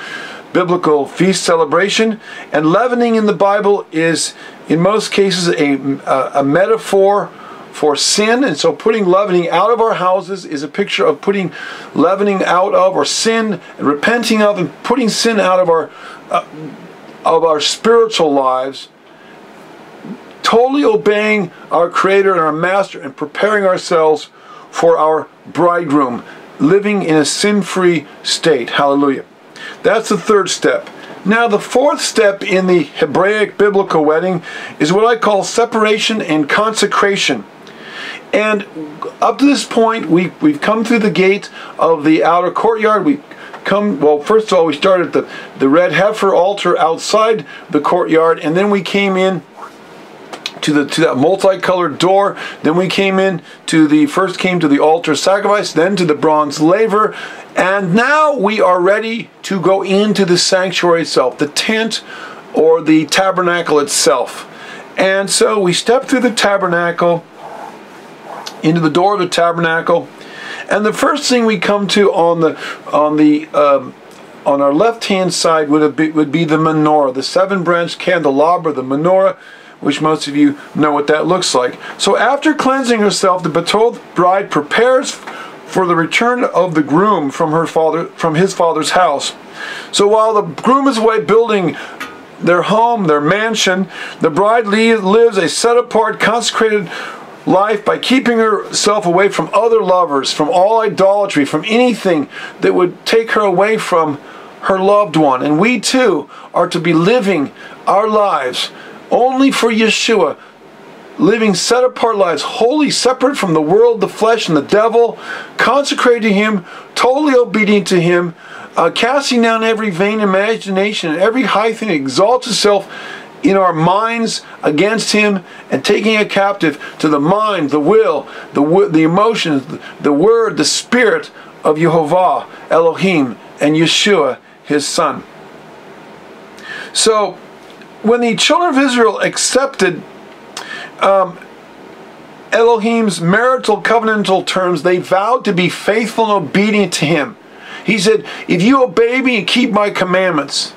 biblical feast celebration. And leavening in the Bible is, in most cases, a, a, a metaphor for sin, and so putting leavening out of our houses is a picture of putting leavening out of, or sin, and repenting of, and putting sin out of our uh, of our spiritual lives, totally obeying our Creator and our Master, and preparing ourselves for our bridegroom, living in a sin-free state. Hallelujah. That's the third step. Now, the fourth step in the Hebraic biblical wedding is what I call separation and consecration. And up to this point, we, we've come through the gate of the outer courtyard. We come, well, first of all, we started at the, the red heifer altar outside the courtyard, and then we came in to the to that multicolored door. Then we came in to the, first came to the altar sacrifice, then to the bronze laver, and now we are ready to go into the sanctuary itself, the tent or the tabernacle itself. And so we step through the tabernacle, into the door of the tabernacle, and the first thing we come to on the on the um, on our left-hand side would have be, would be the menorah, the seven-branch candelabra, the menorah, which most of you know what that looks like. So after cleansing herself, the betrothed bride prepares for the return of the groom from her father from his father's house. So while the groom is away building their home, their mansion, the bride lives a set-apart, consecrated life by keeping herself away from other lovers, from all idolatry, from anything that would take her away from her loved one. And we too are to be living our lives only for Yeshua, living set-apart lives, wholly separate from the world, the flesh, and the devil, consecrated to Him, totally obedient to Him, uh, casting down every vain imagination and every high thing that exalts itself in our minds against Him, and taking it captive to the mind, the will, the, w the emotions, the, the word, the spirit of Yehovah Elohim and Yeshua, His Son. So, when the children of Israel accepted um, Elohim's marital covenantal terms, they vowed to be faithful and obedient to Him. He said, if you obey me and keep my commandments,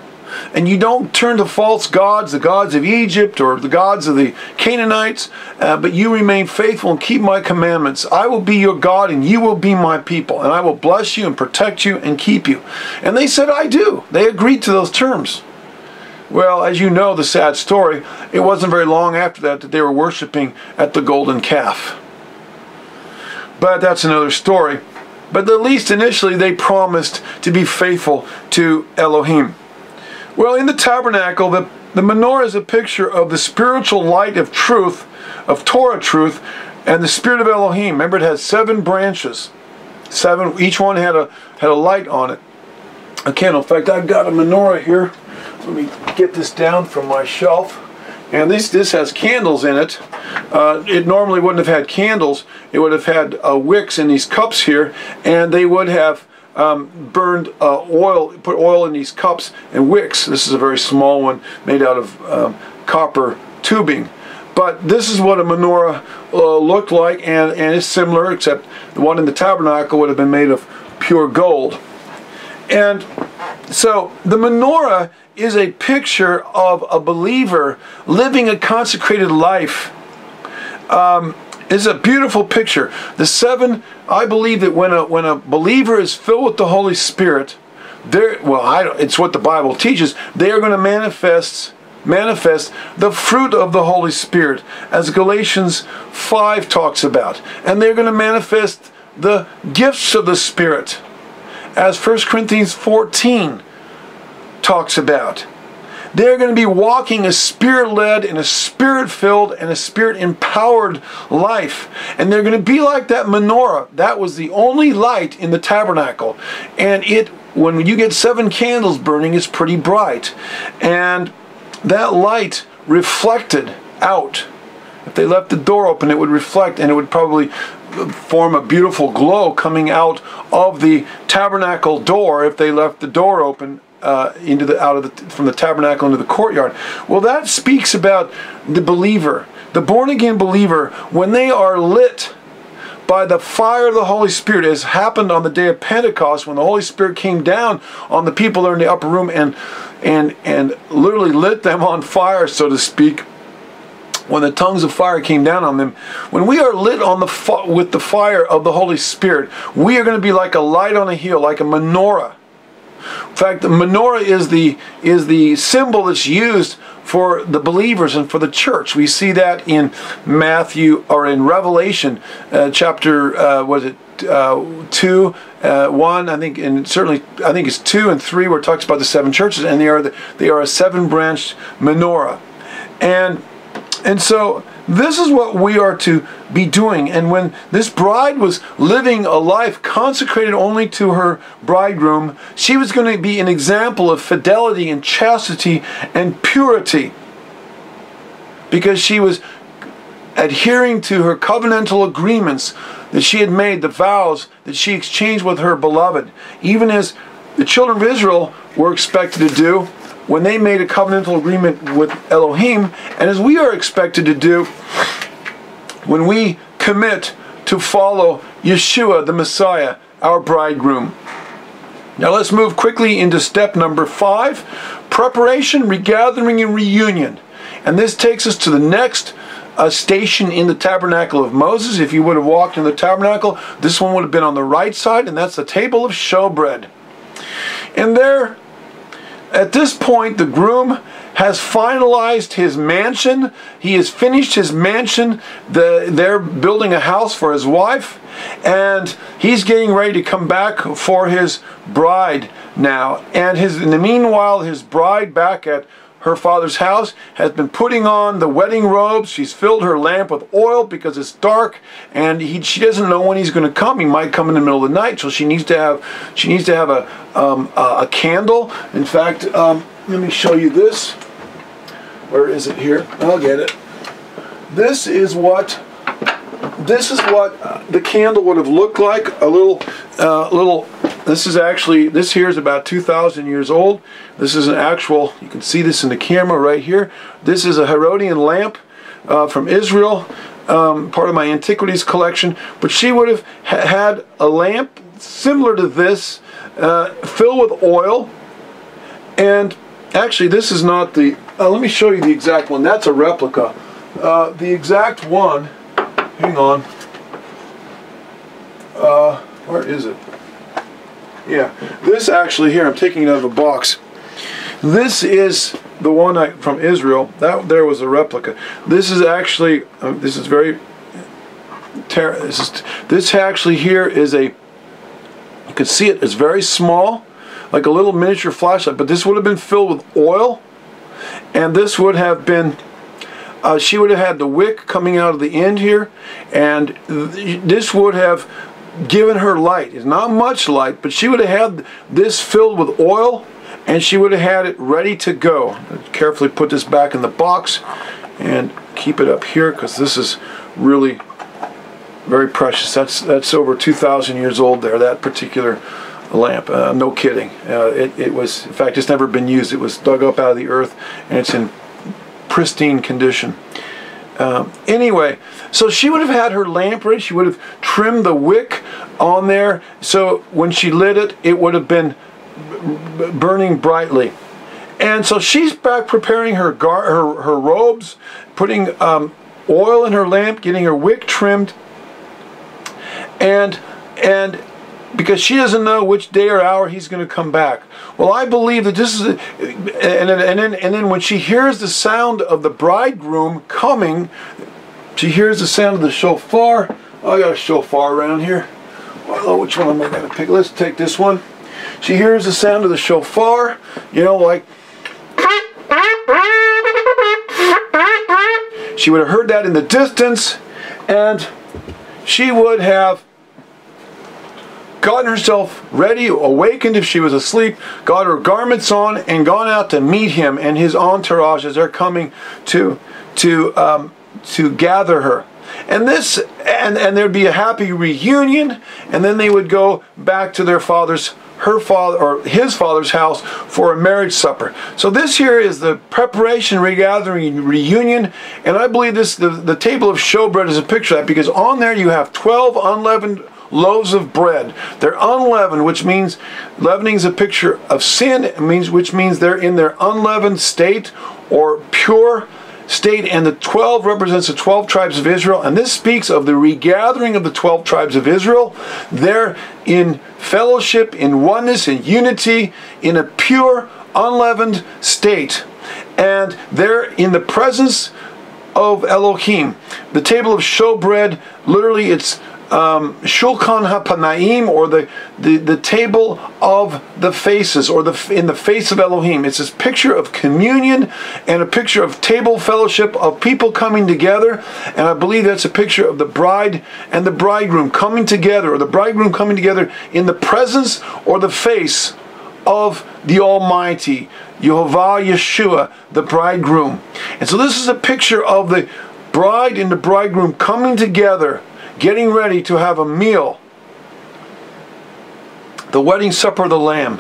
and you don't turn to false gods, the gods of Egypt or the gods of the Canaanites, uh, but you remain faithful and keep my commandments, I will be your God and you will be my people, and I will bless you and protect you and keep you. And they said, I do. They agreed to those terms. Well, as you know, the sad story, it wasn't very long after that that they were worshiping at the golden calf. But that's another story. But at least initially they promised to be faithful to Elohim. Well, in the tabernacle, the, the menorah is a picture of the spiritual light of truth, of Torah truth, and the spirit of Elohim. Remember, it has seven branches. Seven, each one had a, had a light on it. A candle. In fact, I've got a menorah here. Let me get this down from my shelf. And this this has candles in it. Uh, it normally wouldn't have had candles. It would have had uh, wicks in these cups here, and they would have um, burned uh, oil, put oil in these cups and wicks. This is a very small one made out of um, copper tubing. But this is what a menorah uh, looked like, and, and it's similar, except the one in the tabernacle would have been made of pure gold. And so the menorah is a picture of a believer living a consecrated life. Um, it's a beautiful picture. The seven, I believe that when a when a believer is filled with the Holy Spirit, there well, I don't, it's what the Bible teaches. They are going to manifest manifest the fruit of the Holy Spirit, as Galatians five talks about, and they're going to manifest the gifts of the Spirit, as First Corinthians fourteen talks about. They're going to be walking a Spirit-led and a Spirit-filled and a Spirit-empowered life. And they're going to be like that menorah. That was the only light in the tabernacle. And it, when you get seven candles burning, it's pretty bright. And that light reflected out. If they left the door open, it would reflect, and it would probably form a beautiful glow coming out of the tabernacle door if they left the door open uh, into the out of the from the tabernacle into the courtyard. Well, that speaks about the believer, the born-again believer, when they are lit by the fire of the Holy Spirit, as happened on the day of Pentecost when the Holy Spirit came down on the people there in the upper room and and and literally lit them on fire, so to speak. When the tongues of fire came down on them, when we are lit on the with the fire of the Holy Spirit, we are going to be like a light on a hill, like a menorah. In fact, the menorah is the is the symbol that's used for the believers and for the church. We see that in Matthew or in Revelation uh, chapter uh, was it uh, two. Uh, one, I think, and certainly, I think it's two and three, where it talks about the seven churches, and they are the, they are a seven-branched menorah, and and so this is what we are to be doing. And when this bride was living a life consecrated only to her bridegroom, she was going to be an example of fidelity and chastity and purity, because she was adhering to her covenantal agreements that she had made, the vows that she exchanged with her beloved, even as the children of Israel were expected to do when they made a covenantal agreement with Elohim, and as we are expected to do when we commit to follow Yeshua the Messiah, our bridegroom. Now let's move quickly into step number five, preparation, regathering, and reunion. And this takes us to the next a station in the tabernacle of Moses. If you would have walked in the tabernacle, this one would have been on the right side, and that's the table of showbread. And there, at this point, the groom has finalized his mansion. He has finished his mansion. The, they're building a house for his wife, and he's getting ready to come back for his bride now. And his, in the meanwhile, his bride back at her father's house has been putting on the wedding robes. She's filled her lamp with oil because it's dark, and he, she doesn't know when he's going to come. He might come in the middle of the night, so she needs to have she needs to have a um, a, a candle. In fact, um, let me show you this. Where is it here? I'll get it. This is what this is what the candle would have looked like. A little uh, little. This is actually, this here is about two thousand years old. This is an actual, you can see this in the camera right here. This is a Herodian lamp uh, from Israel, um, part of my antiquities collection. But she would have ha had a lamp similar to this, uh, filled with oil. And actually this is not the, uh, let me show you the exact one. That's a replica. Uh, the exact one, hang on, uh, where is it? Yeah, this actually here, I'm taking it out of a box. This is the one I, from Israel. That there was a replica. This is actually, uh, this is very, ter this, is, this actually here is a, you can see it, it's very small, like a little miniature flashlight, but this would have been filled with oil, and this would have been, uh, she would have had the wick coming out of the end here, and th this would have given her light. It's not much light, but she would have had this filled with oil, and she would have had it ready to go. Carefully put this back in the box and keep it up here, because this is really very precious. That's that's over two thousand years old there, that particular lamp. Uh, no kidding. Uh, it, it was, in fact, it's never been used. It was dug up out of the earth, and it's in pristine condition. Um, anyway, so she would have had her lamp ready. She would have trimmed the wick on there, so when she lit it, it would have been b burning brightly. And so she's back preparing her gar her, her robes, putting um, oil in her lamp, getting her wick trimmed, and and because she doesn't know which day or hour he's going to come back. Well, I believe that this is, a, and, then, and, then, and then when she hears the sound of the bridegroom coming, she hears the sound of the shofar. Oh, I got a shofar around here. Well, which one am I going to pick? Let's take this one. She hears the sound of the shofar, you know, like, She would have heard that in the distance, and she would have gotten herself ready, awakened if she was asleep, got her garments on, and gone out to meet him and his entourage as they're coming to to um, to gather her. And this, and and there'd be a happy reunion, and then they would go back to their father's, her father, or his father's house for a marriage supper. So this here is the preparation, regathering, reunion, and I believe this the, the table of showbread is a picture of that, because on there you have twelve unleavened loaves of bread. They're unleavened, which means leavening is a picture of sin, it means which means they're in their unleavened state or pure state, and the twelve represents the twelve tribes of Israel, and this speaks of the regathering of the twelve tribes of Israel. They're in fellowship, in oneness, in unity, in a pure, unleavened state, and they're in the presence of Elohim. The table of showbread, literally it's Um, Shulchan HaPanaim, or the, the, the table of the faces, or the in the face of Elohim. It's this picture of communion and a picture of table fellowship, of people coming together, and I believe that's a picture of the bride and the bridegroom coming together, or the bridegroom coming together in the presence or the face of the Almighty, Yehovah Yeshua, the bridegroom. And so this is a picture of the bride and the bridegroom coming together, getting ready to have a meal, the wedding supper of the Lamb.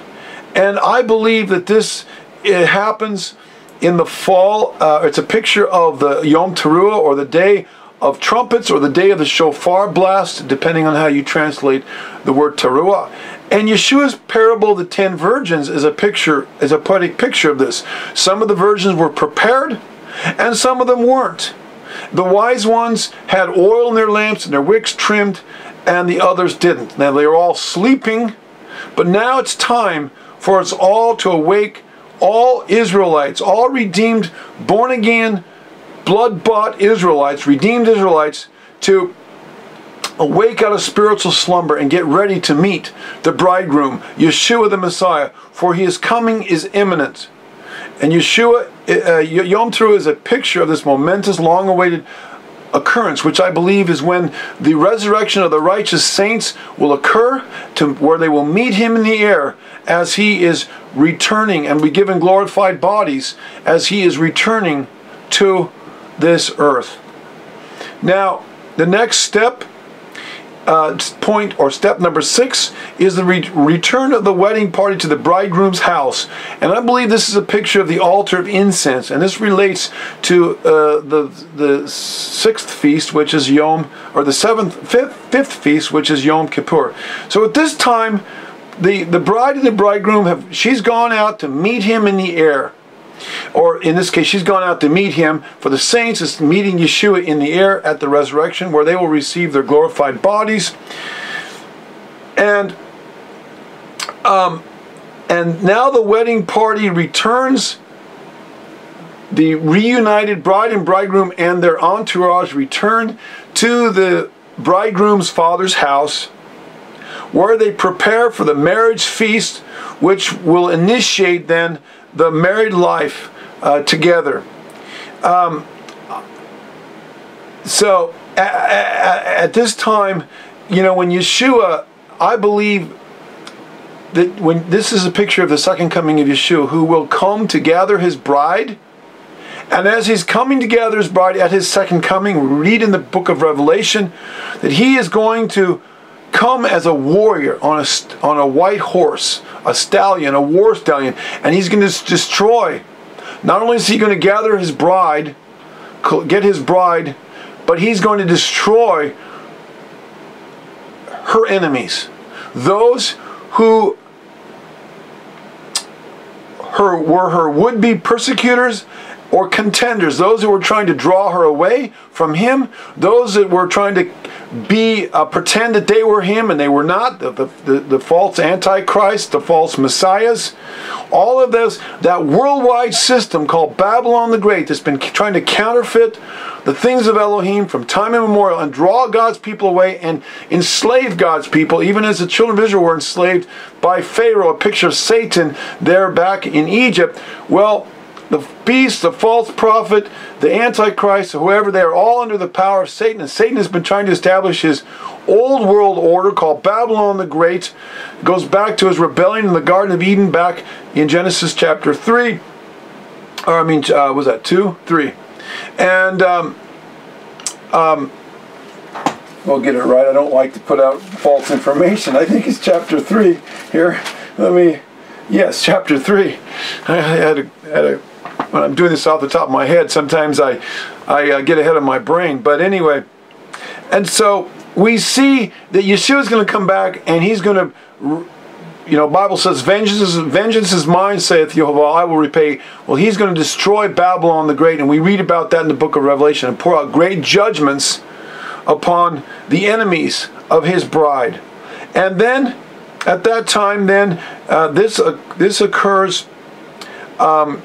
And I believe that this, it happens in the fall. Uh, it's a picture of the Yom Teruah, or the Day of Trumpets, or the Day of the Shofar blast, depending on how you translate the word Teruah. And Yeshua's parable of the ten virgins is a picture, is a poetic picture of this. Some of the virgins were prepared, and some of them weren't. The wise ones had oil in their lamps and their wicks trimmed, and the others didn't. Now they were all sleeping, but now it's time for us all to awake, all Israelites, all redeemed, born-again, blood-bought Israelites, redeemed Israelites, to awake out of spiritual slumber and get ready to meet the bridegroom, Yeshua the Messiah, for his coming is imminent. And Yeshua, uh, Yom Teruah is a picture of this momentous, long-awaited occurrence, which I believe is when the resurrection of the righteous saints will occur, to where they will meet him in the air as he is returning, and be given glorified bodies as he is returning to this earth. Now, the next step, uh, point or step number six, is the re return of the wedding party to the bridegroom's house. And I believe this is a picture of the altar of incense, and this relates to uh, the the sixth feast, which is Yom, or the seventh, fifth, fifth feast, which is Yom Kippur. So at this time, the the bride and the bridegroom have, she's gone out to meet him in the air, or in this case, she's gone out to meet him. For the saints, is meeting Yeshua in the air at the resurrection, where they will receive their glorified bodies. And Um, and now the wedding party returns. The reunited bride and bridegroom and their entourage return to the bridegroom's father's house, where they prepare for the marriage feast, which will initiate then the married life uh, together. Um, so at, at, at this time, you know, when Yeshua, I believe, that when this is a picture of the second coming of Yeshua, who will come to gather his bride. And as he's coming to gather his bride at his second coming, we read in the book of Revelation that he is going to come as a warrior on a, on a white horse, a stallion, a war stallion, and he's going to destroy. Not only is he going to gather his bride, get his bride, but he's going to destroy her enemies, those who her, were her would-be persecutors or contenders, those who were trying to draw her away from him, those that were trying to be uh, pretend that they were him and they were not, the, the, the false antichrist, the false messiahs, all of those, that worldwide system called Babylon the Great that's been trying to counterfeit the things of Elohim from time immemorial and draw God's people away and enslave God's people, even as the children of Israel were enslaved by Pharaoh, a picture of Satan there back in Egypt. Well, the beast, the false prophet, the Antichrist, whoever, they are all under the power of Satan. And Satan has been trying to establish his old world order called Babylon the Great. It goes back to his rebellion in the Garden of Eden back in Genesis chapter three. Or I mean, uh, was that two? Three. And, um, um, we'll get it right. I don't like to put out false information. I think it's chapter three here. Let me, yes, chapter three. I had a, had a when I'm doing this off the top of my head, sometimes I, I uh, get ahead of my brain. But anyway, and so we see that Yeshua is going to come back, and he's going to, you know, Bible says, vengeance is, vengeance is mine, saith Yehovah, I will repay. Well, he's going to destroy Babylon the Great, and we read about that in the book of Revelation, and pour out great judgments upon the enemies of his bride. And then, at that time, then, uh, this, uh, this occurs um,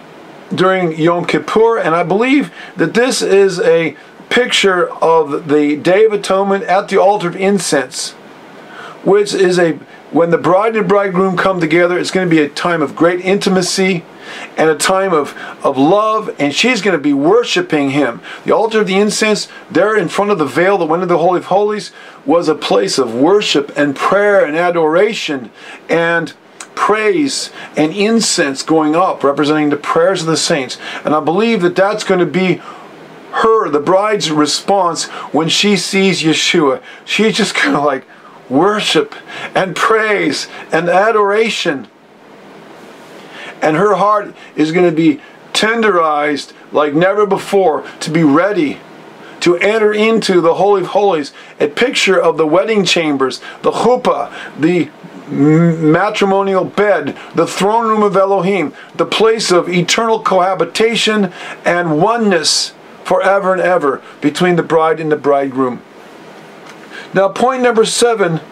during Yom Kippur, and I believe that this is a picture of the Day of Atonement at the altar of incense, which is a, when the bride and bridegroom come together, it's going to be a time of great intimacy and a time of, of love, and she's going to be worshiping him. The altar of the incense, there in front of the veil that went into the Holy of Holies, was a place of worship and prayer and adoration and praise and incense going up, representing the prayers of the saints. And I believe that that's going to be her, the bride's response when she sees Yeshua. She's just kind of like worship and praise and adoration. And her heart is going to be tenderized like never before to be ready to enter into the Holy of Holies, a picture of the wedding chambers, the chuppah, the matrimonial bed, the throne room of Elohim, the place of eternal cohabitation and oneness forever and ever between the bride and the bridegroom. Now, point number seven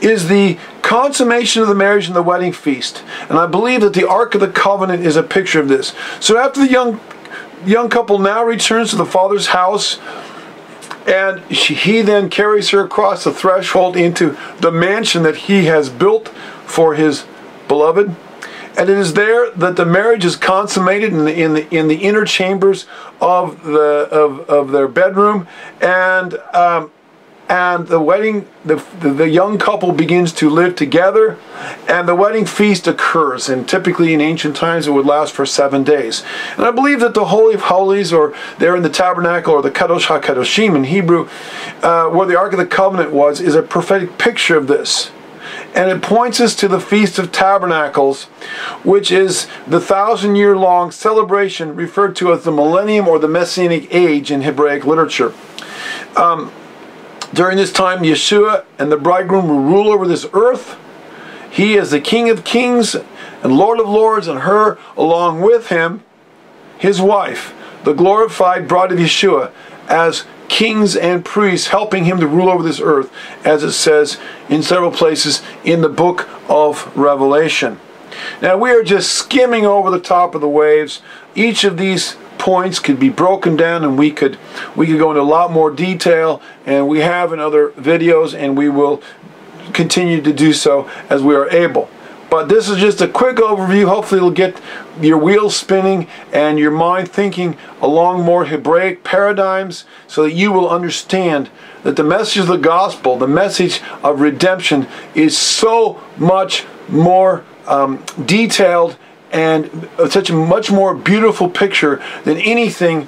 is the consummation of the marriage and the wedding feast. And I believe that the Ark of the Covenant is a picture of this. So after the young young couple now returns to the father's house, and she, he then carries her across the threshold into the mansion that he has built for his beloved. And it is there that the marriage is consummated in the in the in the inner chambers of the of, of their bedroom, and um And the wedding, the, the young couple begins to live together, and the wedding feast occurs. And typically in ancient times it would last for seven days. And I believe that the Holy of Holies, or there in the tabernacle, or the Kadosh HaKadoshim in Hebrew, uh, where the Ark of the Covenant was, is a prophetic picture of this. And it points us to the Feast of Tabernacles, which is the thousand-year-long celebration referred to as the Millennium or the Messianic Age in Hebraic literature. Um... During this time, Yeshua and the bridegroom will rule over this earth. He is the King of Kings and Lord of Lords, and her, along with him, his wife, the glorified bride of Yeshua, as kings and priests, helping him to rule over this earth, as it says in several places in the book of Revelation. Now, we are just skimming over the top of the waves. Each of these points could be broken down, and we could we could go into a lot more detail, and we have in other videos, and we will continue to do so as we are able. But this is just a quick overview. Hopefully it'll get your wheels spinning and your mind thinking along more Hebraic paradigms, so that you will understand that the message of the gospel, the message of redemption, is so much more um, detailed and such a much more beautiful picture than anything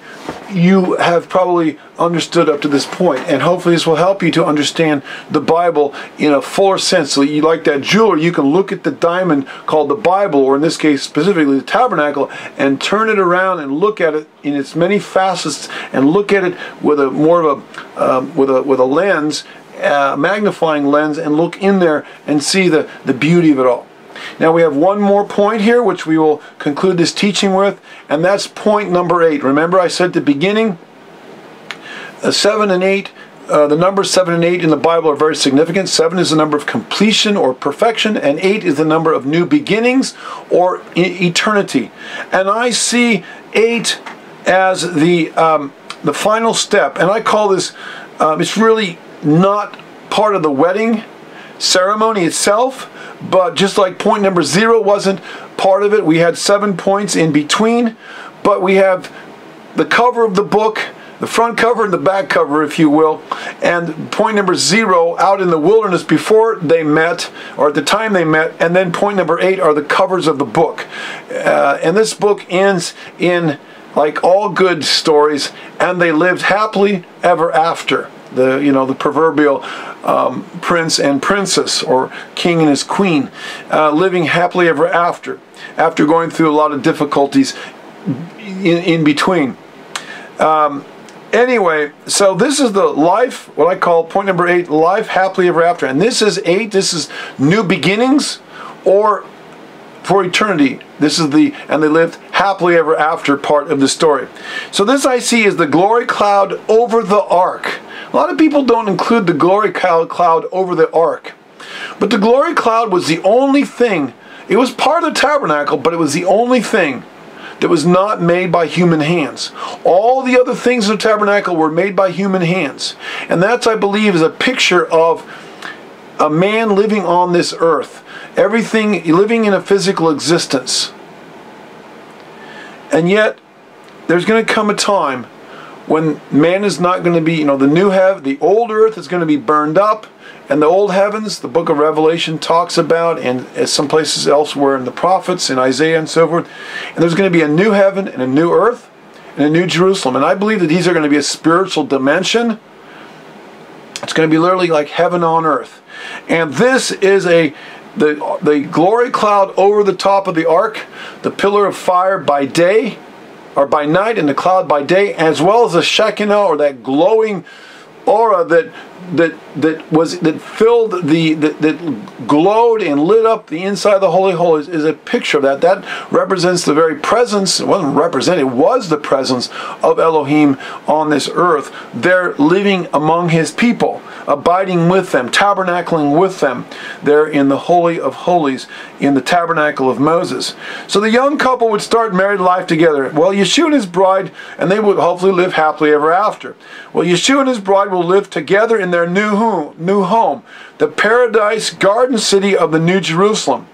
you have probably understood up to this point. And hopefully this will help you to understand the Bible in a fuller sense. So you, like that jeweler, you can look at the diamond called the Bible, or in this case specifically the tabernacle, and turn it around and look at it in its many facets, and look at it with a more of a um, with a with a lens, uh, magnifying lens, and look in there and see the the beauty of it all. Now we have one more point here, which we will conclude this teaching with, and that's point number eight. Remember, I said at the beginning, uh, seven and eight, uh, the numbers seven and eight in the Bible are very significant. Seven is the number of completion or perfection, and eight is the number of new beginnings or e eternity. And I see eight as the um, the final step, and I call this. Um, it's really not part of the wedding ceremony itself. But just like point number zero wasn't part of it, we had seven points in between. But we have the cover of the book, the front cover and the back cover, if you will. And point number zero, out in the wilderness before they met, or at the time they met. And then point number eight are the covers of the book. Uh, and this book ends in, like all good stories, and they lived happily ever after. The, you know, the proverbial um, prince and princess, or king and his queen, uh, living happily ever after, after going through a lot of difficulties in, in between. Um, Anyway, so this is the life, what I call point number eight, life happily ever after. And this is eight, this is new beginnings, or for eternity. This is the, and they lived happily ever after part of the story. So this I see is the glory cloud over the ark. A lot of people don't include the glory cloud over the ark. But the glory cloud was the only thing, it was part of the tabernacle, but it was the only thing that was not made by human hands. All the other things in the tabernacle were made by human hands. And that's, I believe, is a picture of a man living on this earth. Everything, living in a physical existence. And yet, there's going to come a time when man is not going to be, you know, the new heaven, the old earth is going to be burned up. And the old heavens, the book of Revelation talks about, and as some places elsewhere in the prophets, in Isaiah and so forth. And there's going to be a new heaven and a new earth and a new Jerusalem. And I believe that these are going to be a spiritual dimension. It's going to be literally like heaven on earth. And this is a the, the glory cloud over the top of the ark, the pillar of fire by day, or by night, and the cloud by day, as well as the Shekinah, or that glowing aura that that that was that filled the that, that glowed and lit up the inside of the Holy of Holies, is a picture of that. That represents the very presence. It wasn't represented. It was the presence of Elohim on this earth. They're living among His people, abiding with them, tabernacling with them. They're in the Holy of Holies, in the tabernacle of Moses. So the young couple would start married life together. Well, Yeshua and his bride, and they would hopefully live happily ever after. Well, Yeshua and his bride will live together in their new home, new home, the paradise garden city of the New Jerusalem.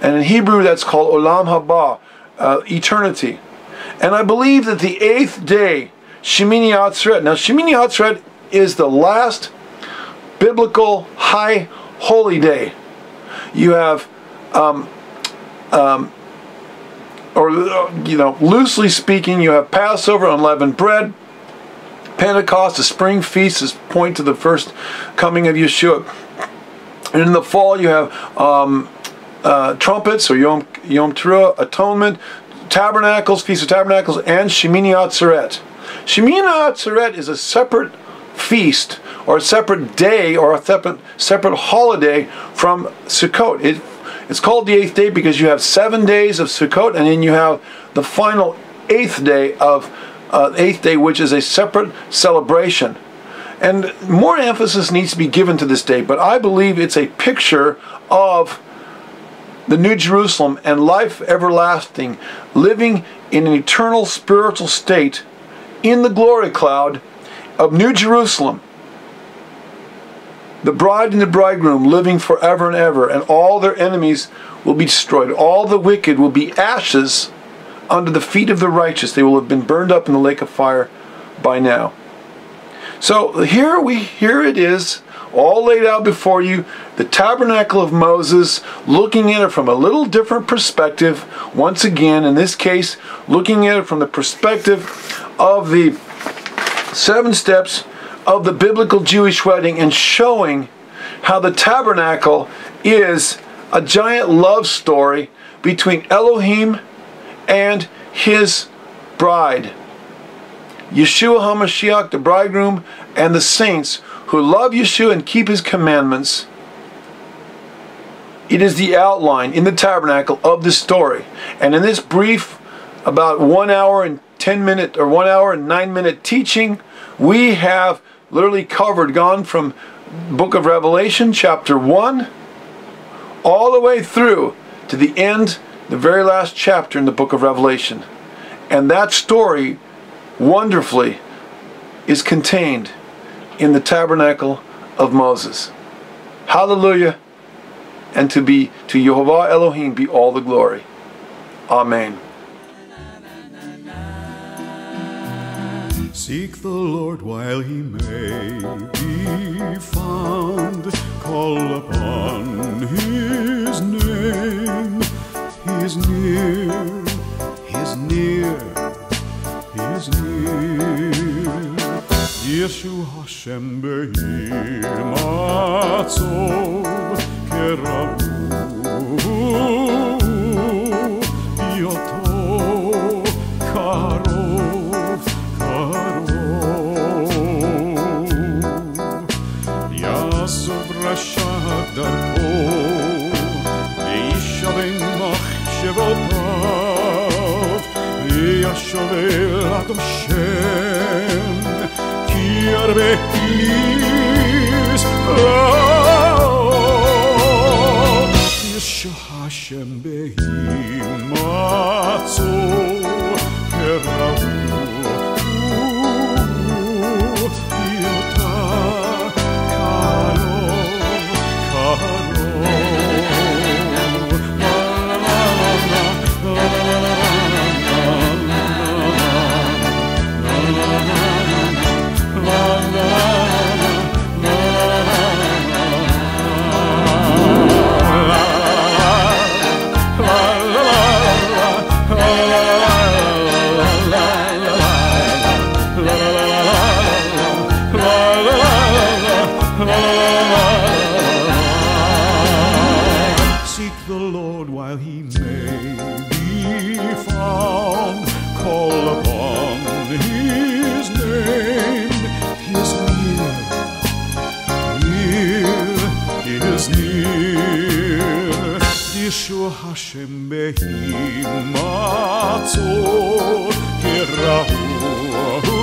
And in Hebrew, that's called Olam Haba, uh, eternity. And I believe that the eighth day, Shemini Atzeret. Now, Shemini Atzeret is the last biblical high holy day. You have, um, um, or you know, loosely speaking, you have Passover, unleavened bread, Pentecost, the spring feast, is point to the first coming of Yeshua. And in the fall, you have um, uh, trumpets, or Yom, Yom Teruah, atonement, tabernacles, Feast of Tabernacles, and Shemini Atzeret. Shemini Atzeret is a separate feast, or a separate day, or a separate, separate holiday from Sukkot. It, it's called the eighth day because you have seven days of Sukkot, and then you have the final eighth day of uh, eighth day, which is a separate celebration. And more emphasis needs to be given to this day, but I believe it's a picture of the New Jerusalem and life everlasting, living in an eternal spiritual state in the glory cloud of New Jerusalem. The bride and the bridegroom living forever and ever, and all their enemies will be destroyed. All the wicked will be ashes under the feet of the righteous. They will have been burned up in the lake of fire by now. So here we here it is, all laid out before you, the tabernacle of Moses, looking at it from a little different perspective. Once again, in this case, looking at it from the perspective of the seven steps of the biblical Jewish wedding, and showing how the tabernacle is a giant love story between Elohim and his bride, Yeshua HaMashiach, the bridegroom, and the saints who love Yeshua and keep his commandments. It is the outline in the tabernacle of the story. And in this brief, about one hour and ten minute, or one hour and nine minute teaching, we have literally covered, gone from book of Revelation chapter one all the way through to the end, the very last chapter in the book of Revelation. And that story wonderfully is contained in the tabernacle of Moses. Hallelujah. And to be to Yehovah Elohim be all the glory. Amen. Seek the Lord while he may be found. Call upon his name. He is near, he is near, he is near. Yeshua Hashem Be'ir Matzov Kerabu Yoto Karov Karov Yasov Rashad Darko Leishavim Machshavotav Yashovil Adam Shem Yerbekis, oh, Yeshua Hashem Behimatzo Keravu Yota Karov Karov La la la la la la la. Yeshua Hashem Behimatzo Kerahu.